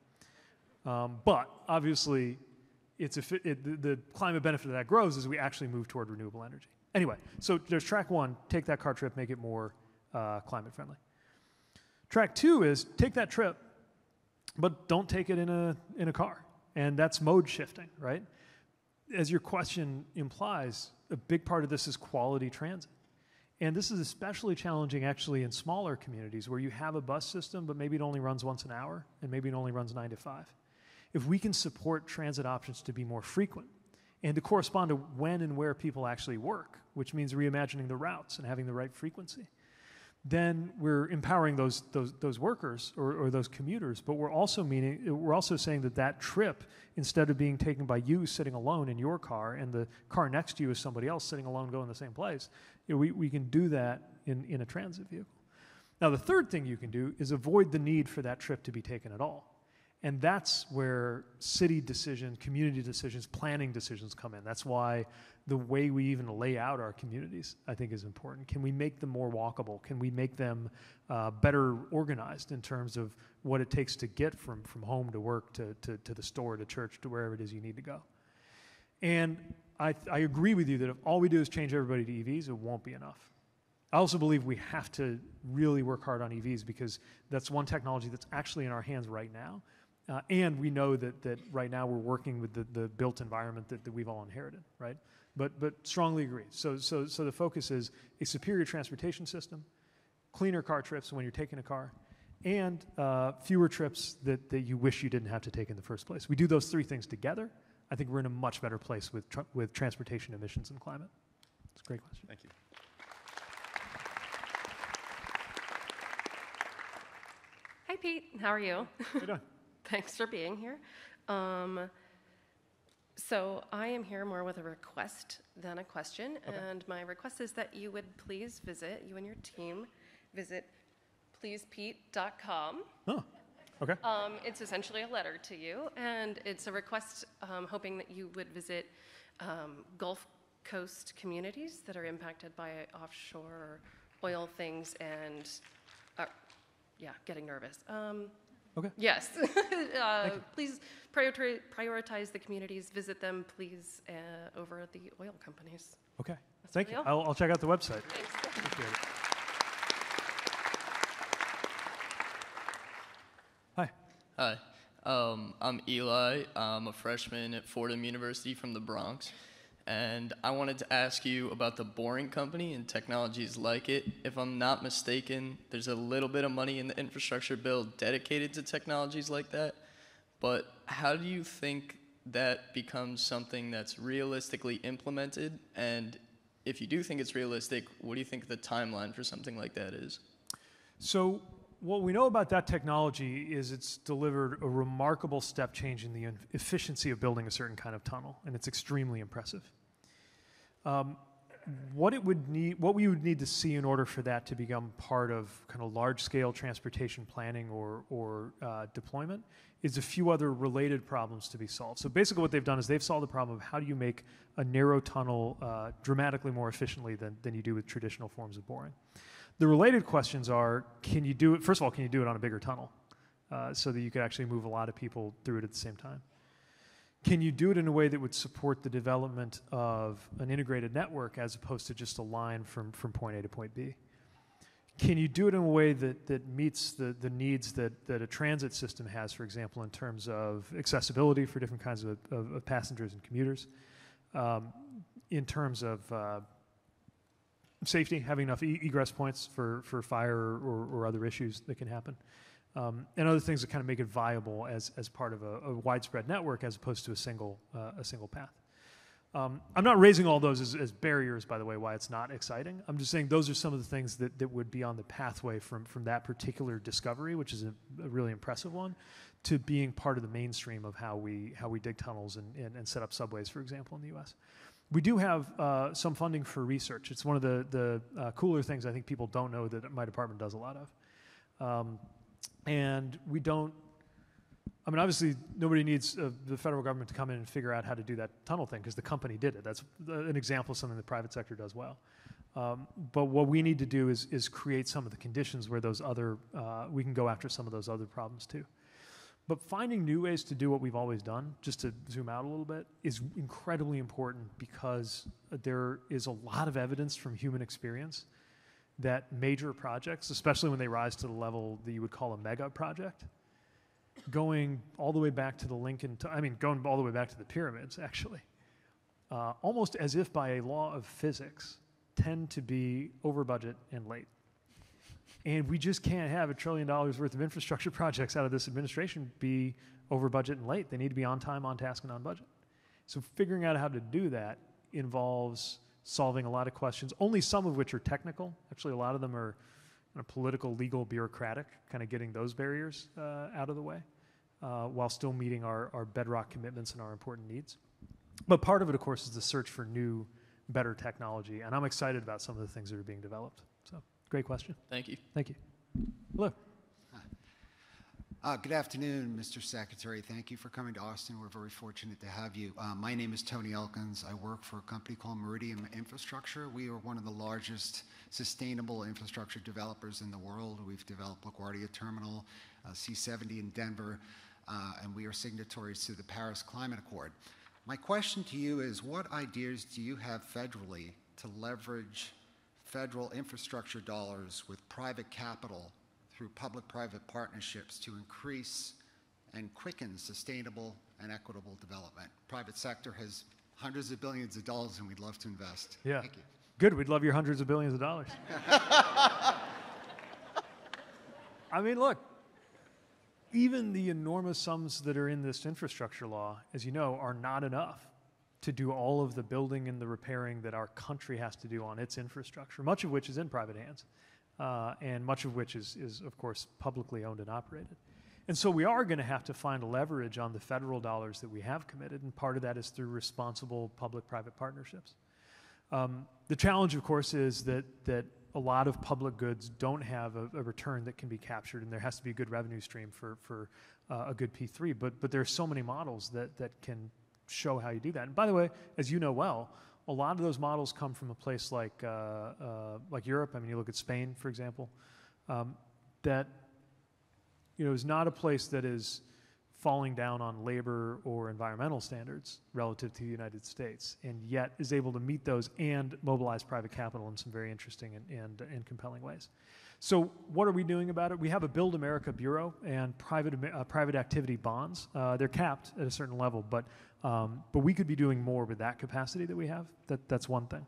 Um, but obviously, it's a, it, the, the climate benefit of that grows as we actually move toward renewable energy. Anyway, so there's track one, take that car trip, make it more uh, climate friendly. Track two is take that trip, but don't take it in a, in a car. And that's mode shifting, right? As your question implies, a big part of this is quality transit. And this is especially challenging actually in smaller communities where you have a bus system, but maybe it only runs once an hour, and maybe it only runs nine to five. If we can support transit options to be more frequent and to correspond to when and where people actually work, which means reimagining the routes and having the right frequency, then we're empowering those, those, those workers or, or those commuters, but we're also meaning, we're also saying that that trip, instead of being taken by you sitting alone in your car and the car next to you is somebody else sitting alone going the same place, you know, we, we can do that in, in a transit vehicle. Now, the third thing you can do is avoid the need for that trip to be taken at all. And that's where city decisions, community decisions, planning decisions come in. That's why the way we even lay out our communities, I think, is important. Can we make them more walkable? Can we make them uh, better organized in terms of what it takes to get from, from home to work to, to, to the store to church to wherever it is you need to go? And I, I agree with you that if all we do is change everybody to E Vs, it won't be enough. I also believe we have to really work hard on E Vs because that's one technology that's actually in our hands right now. Uh, and we know that, that right now we're working with the, the built environment that, that we've all inherited, right? But, but strongly agree. So, so, so the focus is a superior transportation system, cleaner car trips when you're taking a car, and uh, fewer trips that, that you wish you didn't have to take in the first place. We do those three things together. I think we're in a much better place with, tr with transportation emissions and climate. It's a great question. Thank you. Hi, Pete. How are you? How you doing? Thanks for being here. Um, so I am here more with a request than a question, okay. And my request is that you would please visit, you and your team, visit Please Pete dot com. Oh, okay. Um, it's essentially a letter to you, and it's a request um, hoping that you would visit um, Gulf Coast communities that are impacted by offshore oil things and, uh, yeah, getting nervous. Um, Okay. Yes. uh, please prioritize the communities, visit them, please, uh, over the oil companies. Okay. That's Thank you. I'll, I'll check out the website. Hi. Hi. Um, I'm Eli. I'm a freshman at Fordham University from the Bronx. And I wanted to ask you about the Boring Company and technologies like it. If I'm not mistaken, there's a little bit of money in the infrastructure bill dedicated to technologies like that. But how do you think that becomes something that's realistically implemented? And if you do think it's realistic, what do you think the timeline for something like that is? So what we know about that technology is it's delivered a remarkable step change in the efficiency of building a certain kind of tunnel, and it's extremely impressive. Um, what it would need, what we would need to see in order for that to become part of kind of large-scale transportation planning or, or uh, deployment is a few other related problems to be solved. So basically what they've done is they've solved the problem of how do you make a narrow tunnel uh, dramatically more efficiently than, than you do with traditional forms of boring. The related questions are, can you do it, first of all, can you do it on a bigger tunnel uh, so that you could actually move a lot of people through it at the same time? Can you do it in a way that would support the development of an integrated network as opposed to just a line from, from point A to point B? Can you do it in a way that, that meets the, the needs that, that a transit system has, for example, in terms of accessibility for different kinds of, of, of passengers and commuters, um, in terms of uh, safety, having enough e egress points for, for fire or, or other issues that can happen, um, and other things that kind of make it viable as as part of a, a widespread network as opposed to a single uh, a single path. Um, I'm not raising all those as, as barriers, by the way, why it's not exciting. I'm just saying those are some of the things that, that would be on the pathway from, from that particular discovery, which is a, a really impressive one, to being part of the mainstream of how we how we dig tunnels and, and, and set up subways, for example, in the U S. We do have uh, some funding for research. It's one of the, the uh, cooler things I think people don't know that my department does a lot of. Um, and we don't, I mean, obviously, nobody needs uh, the federal government to come in and figure out how to do that tunnel thing because the company did it. That's an example of something the private sector does well. Um, but what we need to do is, is create some of the conditions where those other, uh, we can go after some of those other problems too. But finding new ways to do what we've always done, just to zoom out a little bit, is incredibly important because there is a lot of evidence from human experience that major projects, especially when they rise to the level that you would call a mega project, going all the way back to the Lincoln, I mean, going all the way back to the pyramids, actually, uh, almost as if by a law of physics, tend to be over budget and late. And we just can't have a trillion dollars worth of infrastructure projects out of this administration be over budget and late. They need to be on time, on task, and on budget. So figuring out how to do that involves solving a lot of questions, only some of which are technical. Actually, a lot of them are kind of political, legal, bureaucratic, kind of getting those barriers uh, out of the way uh, while still meeting our, our bedrock commitments and our important needs. But part of it, of course, is the search for new, better technology. And I'm excited about some of the things that are being developed. So. Great question. Thank you. Thank you. Hello. Hi. Uh, good afternoon, Mister Secretary. Thank you for coming to Austin. We're very fortunate to have you. Uh, my name is Tony Elkins. I work for a company called Meridian Infrastructure. We are one of the largest sustainable infrastructure developers in the world. We've developed LaGuardia Terminal, uh, C seventy in Denver, uh, and we are signatories to the Paris Climate Accord. My question to you is, what ideas do you have federally to leverage federal infrastructure dollars with private capital through public-private partnerships to increase and quicken sustainable and equitable development? Private sector has hundreds of billions of dollars and we'd love to invest. Yeah. Thank you. Good, we'd love your hundreds of billions of dollars. I mean, look, even the enormous sums that are in this infrastructure law, as you know, are not enough to do all of the building and the repairing that our country has to do on its infrastructure, much of which is in private hands, uh, and much of which is, is, of course, publicly owned and operated. And so we are going to have to find leverage on the federal dollars that we have committed, and part of that is through responsible public-private partnerships. Um, the challenge, of course, is that, that a lot of public goods don't have a, a return that can be captured, and there has to be a good revenue stream for, for uh, a good P three, but, but there are so many models that, that can show how you do that. And by the way, as you know well, a lot of those models come from a place like uh, uh, like Europe. I mean, you look at Spain, for example, um, that you know is not a place that is falling down on labor or environmental standards relative to the United States, and yet is able to meet those and mobilize private capital in some very interesting and, and, and compelling ways. So what are we doing about it? We have a Build America Bureau and private, uh, private activity bonds. Uh, they're capped at a certain level, but, um, but we could be doing more with that capacity that we have. That, that's one thing.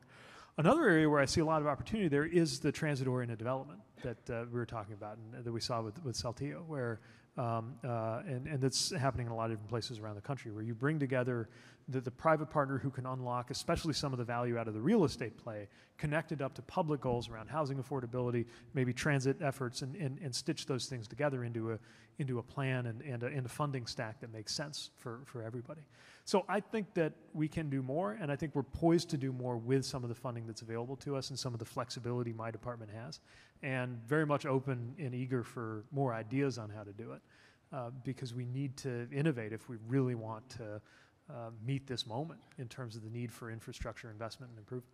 Another area where I see a lot of opportunity there is the transit-oriented development that uh, we were talking about and that we saw with, with Saltillo, where, um, uh, and, and that's happening in a lot of different places around the country, where you bring together the, the private partner who can unlock especially some of the value out of the real estate play, connected up to public goals around housing affordability, maybe transit efforts, and, and, and stitch those things together into a, into a plan and, and, a, and a funding stack that makes sense for, for everybody. So I think that we can do more, and I think we're poised to do more with some of the funding that's available to us and some of the flexibility my department has, and very much open and eager for more ideas on how to do it, uh, because we need to innovate if we really want to Uh, meet this moment in terms of the need for infrastructure investment and improvement.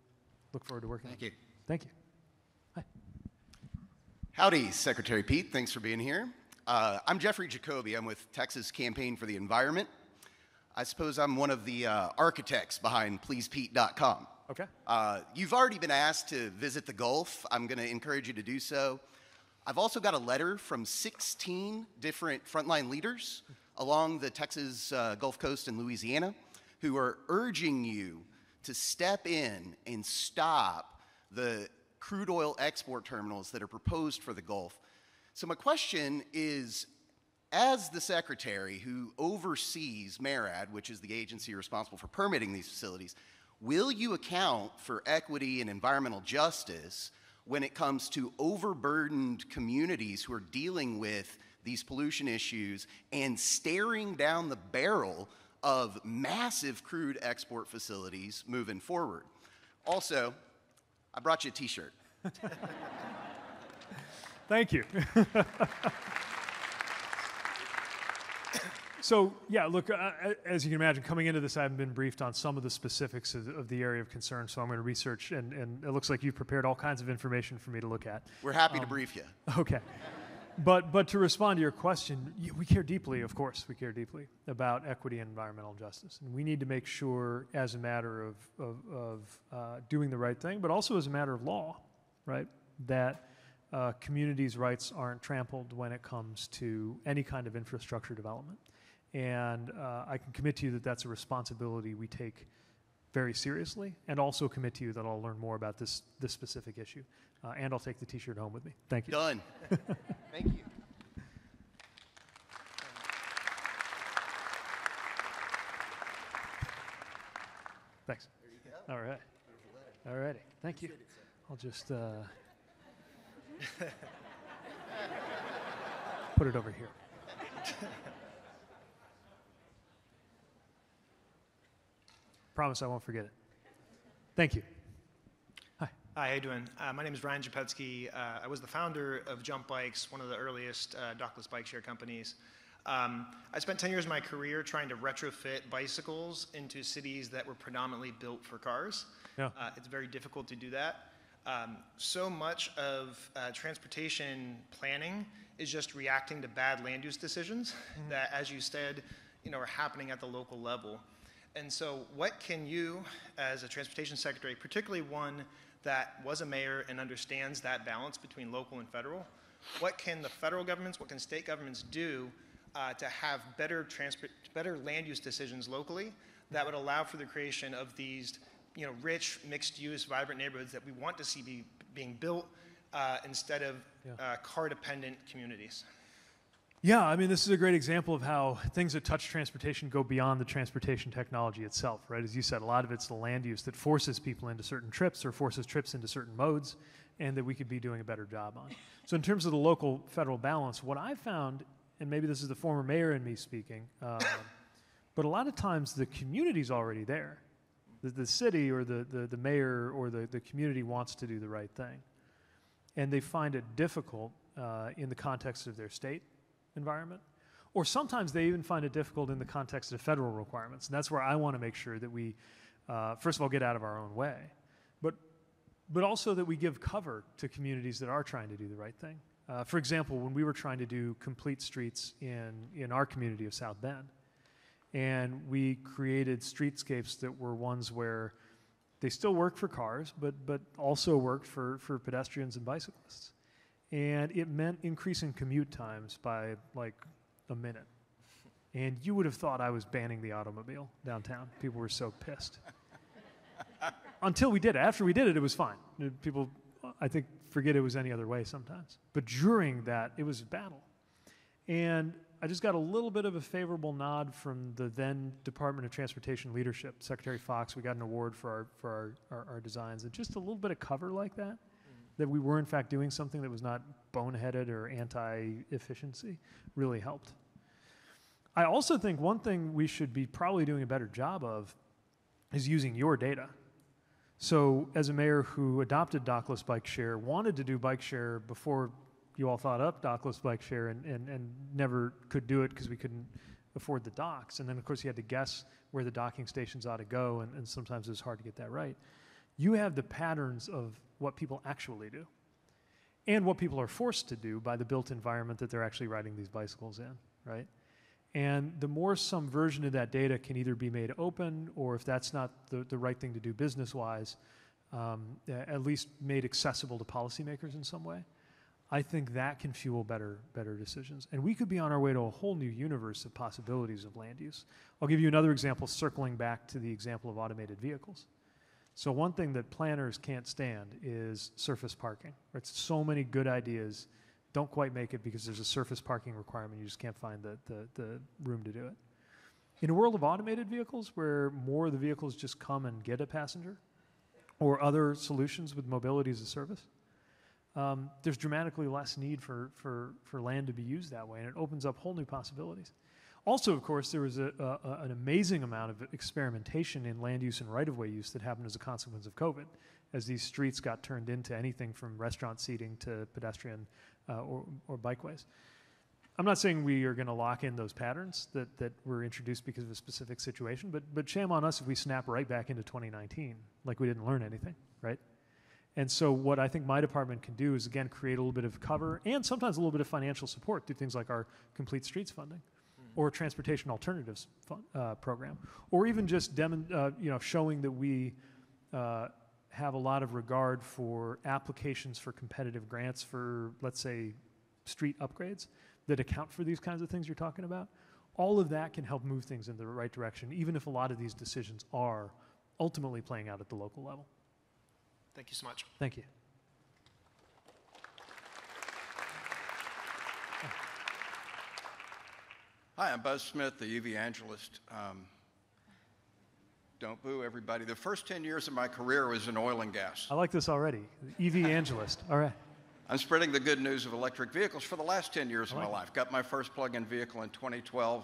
Look forward to working with you. Thank you. Hi. Howdy, Secretary Pete. Thanks for being here. Uh, I'm Jeffrey Jacoby. I'm with Texas Campaign for the Environment. I suppose I'm one of the uh, architects behind Please Pete dot com. Okay. Uh, you've already been asked to visit the Gulf. I'm going to encourage you to do so. I've also got a letter from sixteen different frontline leaders along the Texas uh, Gulf Coast and Louisiana, who are urging you to step in and stop the crude oil export terminals that are proposed for the Gulf. So my question is, as the secretary who oversees MARAD, which is the agency responsible for permitting these facilities, will you account for equity and environmental justice when it comes to overburdened communities who are dealing with these pollution issues and staring down the barrel of massive crude export facilities moving forward? Also, I brought you a t-shirt. Thank you. So, yeah, look, uh, as you can imagine, coming into this, I haven't been briefed on some of the specifics of, of the area of concern, so I'm going to research, and, and it looks like you've prepared all kinds of information for me to look at. We're happy um, to brief you. Okay. But, but to respond to your question, we care deeply, of course, we care deeply about equity and environmental justice. And we need to make sure, as a matter of, of, of uh, doing the right thing, but also as a matter of law, right, that uh, communities' rights aren't trampled when it comes to any kind of infrastructure development. And uh, I can commit to you that that's a responsibility we take very seriously, and also commit to you that I'll learn more about this, this specific issue. Uh, and I'll take the t-shirt home with me. Thank you. Done. Thank you. Thanks. There you go. All right. All righty. Thank you. I'll just uh, put it over here. Promise I won't forget it. Thank you. Hi. Hi, how you doing? Uh, my name is Ryan Japetsky. Uh, I was the founder of Jump Bikes, one of the earliest uh, dockless bike share companies. Um, I spent ten years of my career trying to retrofit bicycles into cities that were predominantly built for cars. Yeah. Uh, it's very difficult to do that. Um, so much of uh, transportation planning is just reacting to bad land use decisions mm-hmm. that, as you said, you know, are happening at the local level. And so what can you, as a transportation secretary, particularly one that was a mayor and understands that balance between local and federal, what can the federal governments, what can state governments do uh, to have better transport, better land use decisions locally that would allow for the creation of these, you know, rich, mixed-use, vibrant neighborhoods that we want to see be, being built uh, instead of yeah. uh, car-dependent communities? Yeah, I mean, this is a great example of how things that touch transportation go beyond the transportation technology itself, right? As you said, a lot of it's the land use that forces people into certain trips or forces trips into certain modes, and that we could be doing a better job on. So in terms of the local federal balance, what I found, and maybe this is the former mayor in me speaking, uh, but a lot of times the community's already there. The, the city or the, the, the mayor or the, the community wants to do the right thing, and they find it difficult uh, in the context of their state environment, or sometimes they even find it difficult in the context of federal requirements. And that's where I want to make sure that we, uh, first of all, get out of our own way, but but also that we give cover to communities that are trying to do the right thing. Uh, for example, when we were trying to do complete streets in, in our community of South Bend, and we created streetscapes that were ones where they still worked for cars, but, but also worked for, for pedestrians and bicyclists. And it meant increasing commute times by like a minute. And you would have thought I was banning the automobile downtown. People were so pissed. Until we did it. After we did it, it was fine. People, I think, forget it was any other way sometimes. But during that, it was a battle. And I just got a little bit of a favorable nod from the then Department of Transportation leadership, Secretary Fox. We got an award for our, for our, our, our designs. And just a little bit of cover like that. That we were in fact doing something that was not boneheaded or anti-efficiency really helped. I also think one thing we should be probably doing a better job of is using your data. So as a mayor who adopted dockless bike share, wanted to do bike share before you all thought up dockless bike share and, and, and never could do it because we couldn't afford the docks. And then of course you had to guess where the docking stations ought to go, and, and sometimes it was hard to get that right. You have the patterns of what people actually do and what people are forced to do by the built environment that they're actually riding these bicycles in, right? And the more some version of that data can either be made open, or if that's not the, the right thing to do business-wise, um, at least made accessible to policymakers in some way, I think that can fuel better, better decisions. And we could be on our way to a whole new universe of possibilities of land use. I'll give you another example, circling back to the example of automated vehicles. So one thing that planners can't stand is surface parking. It's so many good ideas don't quite make it because there's a surface parking requirement. You just can't find the, the, the room to do it. In a world of automated vehicles where more of the vehicles just come and get a passenger or other solutions with mobility as a service, um, there's dramatically less need for, for, for land to be used that way, and it opens up whole new possibilities. Also, of course, there was a, a, an amazing amount of experimentation in land use and right-of-way use that happened as a consequence of COVID, as these streets got turned into anything from restaurant seating to pedestrian uh, or, or bikeways. I'm not saying we are going to lock in those patterns that, that were introduced because of a specific situation, but, but shame on us if we snap right back into twenty nineteen, like we didn't learn anything, right? And so what I think my department can do is, again, create a little bit of cover and sometimes a little bit of financial support through things like our Complete Streets funding, or transportation alternatives fund, uh, program, or even just demo, uh, you know, showing that we uh, have a lot of regard for applications for competitive grants for, let's say, street upgrades that account for these kinds of things you're talking about. All of that can help move things in the right direction, even if a lot of these decisions are ultimately playing out at the local level. Thank you so much. Thank you. Hi, I'm Buzz Smith, the evangelist. Um, don't boo everybody. The first ten years of my career was in oil and gas. I like this already. The evangelist. All right. I'm spreading the good news of electric vehicles for the last ten years of my life. Got my first plug-in vehicle in twenty twelve.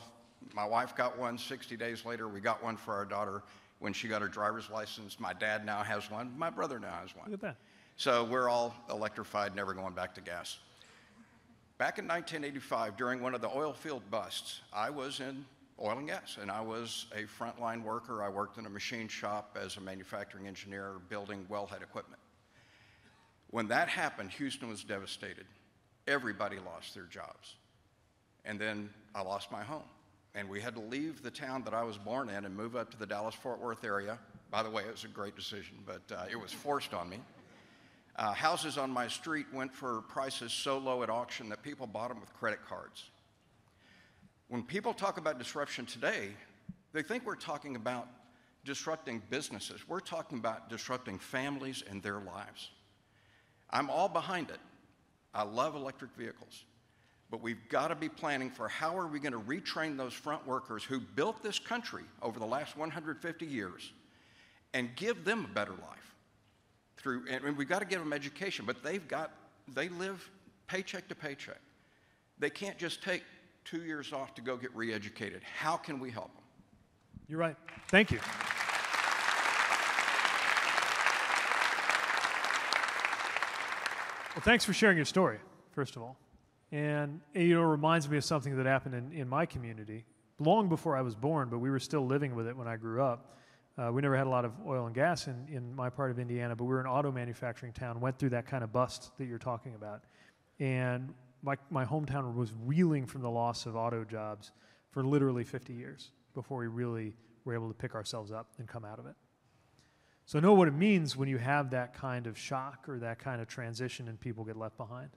My wife got one. sixty days later, we got one for our daughter when she got her driver's license. My dad now has one. My brother now has one. Look at that. So we're all electrified, never going back to gas. Back in nineteen eighty-five, during one of the oil field busts, I was in oil and gas, and I was a frontline worker. I worked in a machine shop as a manufacturing engineer building wellhead equipment. When that happened, Houston was devastated. Everybody lost their jobs. And then I lost my home. And we had to leave the town that I was born in and move up to the Dallas-Fort Worth area. By the way, it was a great decision, but uh, it was forced on me. Uh, houses on my street went for prices so low at auction that people bought them with credit cards. When people talk about disruption today, they think we're talking about disrupting businesses. We're talking about disrupting families and their lives. I'm all behind it. I love electric vehicles. But we've got to be planning for how are we going to retrain those front workers who built this country over the last one hundred fifty years and give them a better life. Through, and we've got to give them education, but they've got, they live paycheck to paycheck. They can't just take two years off to go get re-educated. How can we help them? You're right. Thank you. Well, thanks for sharing your story, first of all. And it, you know, reminds me of something that happened in, in my community long before I was born, but we were still living with it when I grew up. Uh, we never had a lot of oil and gas in, in my part of Indiana, but we were an auto manufacturing town, went through that kind of bust that you're talking about. And my, my hometown was reeling from the loss of auto jobs for literally fifty years before we really were able to pick ourselves up and come out of it. So I know what it means when you have that kind of shock or that kind of transition and people get left behind.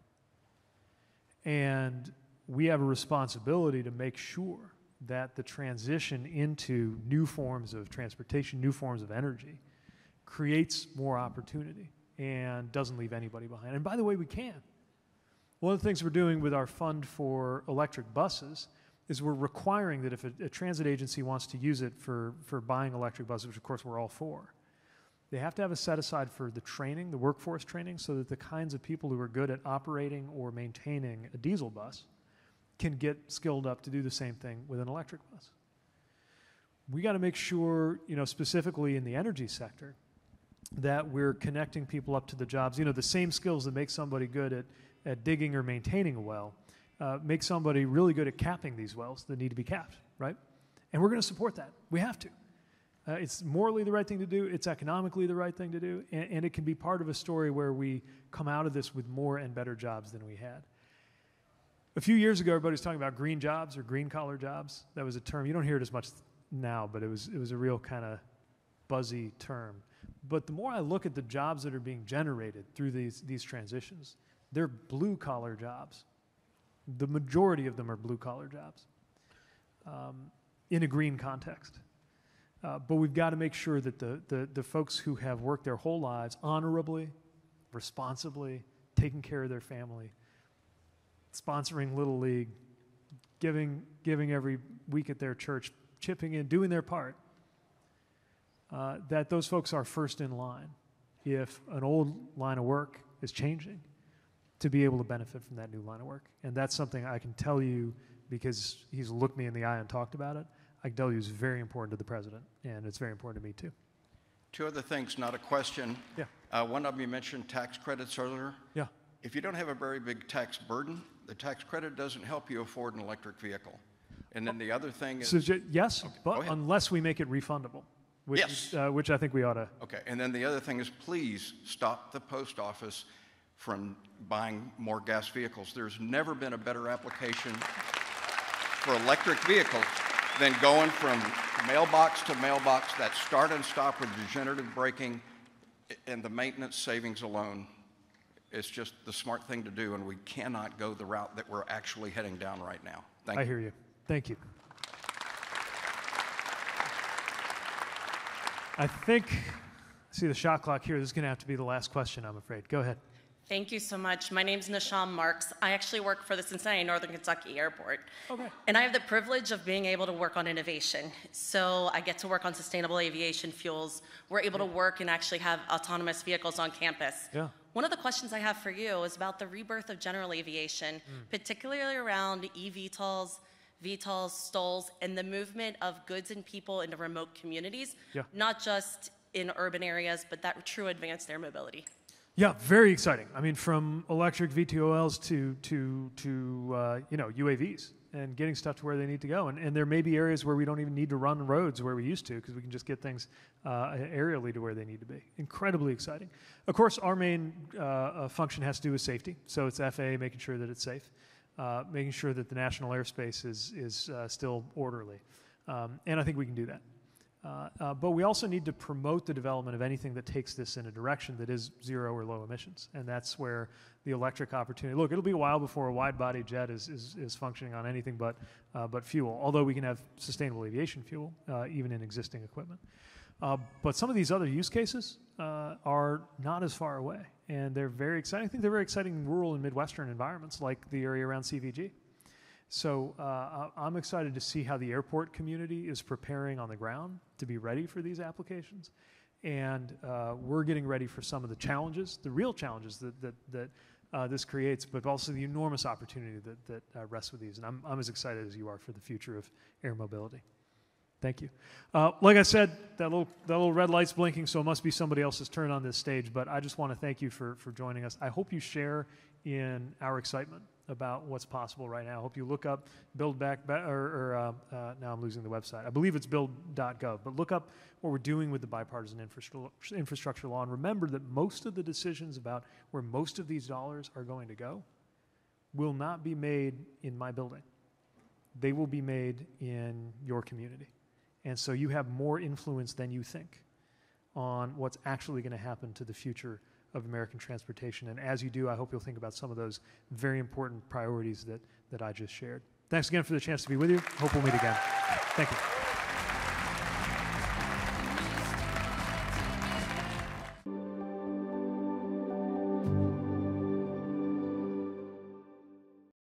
And we have a responsibility to make sure that the transition into new forms of transportation, new forms of energy, creates more opportunity and doesn't leave anybody behind. And by the way, we can. One of the things we're doing with our fund for electric buses is we're requiring that if a, a transit agency wants to use it for, for buying electric buses, which of course we're all for, they have to have a set aside for the training, the workforce training, so that the kinds of people who are good at operating or maintaining a diesel bus can get skilled up to do the same thing with an electric bus. We got to make sure, you know, specifically in the energy sector, that we're connecting people up to the jobs. You know, the same skills that make somebody good at, at digging or maintaining a well uh, make somebody really good at capping these wells that need to be capped, right? And we're going to support that. We have to. Uh, it's morally the right thing to do. It's economically the right thing to do. And, and it can be part of a story where we come out of this with more and better jobs than we had. A few years ago, everybody was talking about green jobs or green-collar jobs. That was a term. You don't hear it as much now, but it was, it was a real kind of buzzy term. But the more I look at the jobs that are being generated through these, these transitions, they're blue-collar jobs. The majority of them are blue-collar jobs um, in a green context. Uh, but we've got to make sure that the, the, the folks who have worked their whole lives honorably, responsibly, taking care of their family, sponsoring Little League, giving giving every week at their church, chipping in, doing their part, uh, that those folks are first in line if an old line of work is changing to be able to benefit from that new line of work. And that's something I can tell you because he's looked me in the eye and talked about it. I can tell you it's very important to the president, and it's very important to me too. Two other things, not a question. Yeah. Uh, one of you mentioned tax credits earlier. Yeah. If you don't have a very big tax burden, the tax credit doesn't help you afford an electric vehicle. And then the other thing is... So, yes, okay, but unless we make it refundable, which, yes. uh, which I think we ought to... Okay, and then the other thing is, please stop the post office from buying more gas vehicles. There's never been a better application for electric vehicles than going from mailbox to mailbox, that start and stop with regenerative braking and the maintenance savings alone. It's just the smart thing to do, and we cannot go the route that we're actually heading down right now. Thank you. I hear you. Thank you. I think, I see the shot clock here. This is going to have to be the last question, I'm afraid. Go ahead. Thank you so much. My name's Nisham Marks. I actually work for the Cincinnati Northern Kentucky Airport. Okay. And I have the privilege of being able to work on innovation. So I get to work on sustainable aviation fuels. We're able yeah. to work and actually have autonomous vehicles on campus. Yeah. One of the questions I have for you is about the rebirth of general aviation, mm. particularly around eVTOLs, V TOLs, STOLs, and the movement of goods and people into remote communities, yeah. not just in urban areas, but that true advance their mobility. Yeah, very exciting. I mean, from electric V TOLs to to to uh, you know, U A Vs and getting stuff to where they need to go, and and there may be areas where we don't even need to run roads where we used to, because we can just get things uh, aerially to where they need to be. Incredibly exciting. Of course, our main uh, function has to do with safety, so it's F A A making sure that it's safe, uh, making sure that the national airspace is is uh, still orderly, um, and I think we can do that. Uh, uh, but we also need to promote the development of anything that takes this in a direction that is zero or low emissions. And that's where the electric opportunity... Look, it'll be a while before a wide-body jet is, is, is functioning on anything but, uh, but fuel, although we can have sustainable aviation fuel, uh, even in existing equipment. Uh, but some of these other use cases uh, are not as far away, and they're very exciting. I think they're very exciting in rural and Midwestern environments, like the area around C V G. So uh, I'm excited to see how the airport community is preparing on the ground to be ready for these applications. And uh, we're getting ready for some of the challenges, the real challenges that, that, that uh, this creates, but also the enormous opportunity that, that uh, rests with these. And I'm, I'm as excited as you are for the future of air mobility. Thank you. Uh, like I said, that little, that little red light's blinking, so it must be somebody else's turn on this stage. But I just want to thank you for, for joining us. I hope you share in our excitement about what's possible right now. I hope you look up Build Back, or, or uh, uh, now I'm losing the website. I believe it's build dot gov, but look up what we're doing with the bipartisan infrastructure, infrastructure law, and remember that most of the decisions about where most of these dollars are going to go will not be made in my building. They will be made in your community. And so you have more influence than you think on what's actually going to happen to the future of American transportation. And as you do, I hope you'll think about some of those very important priorities that, that I just shared. Thanks again for the chance to be with you. Hope we'll meet again. Thank you.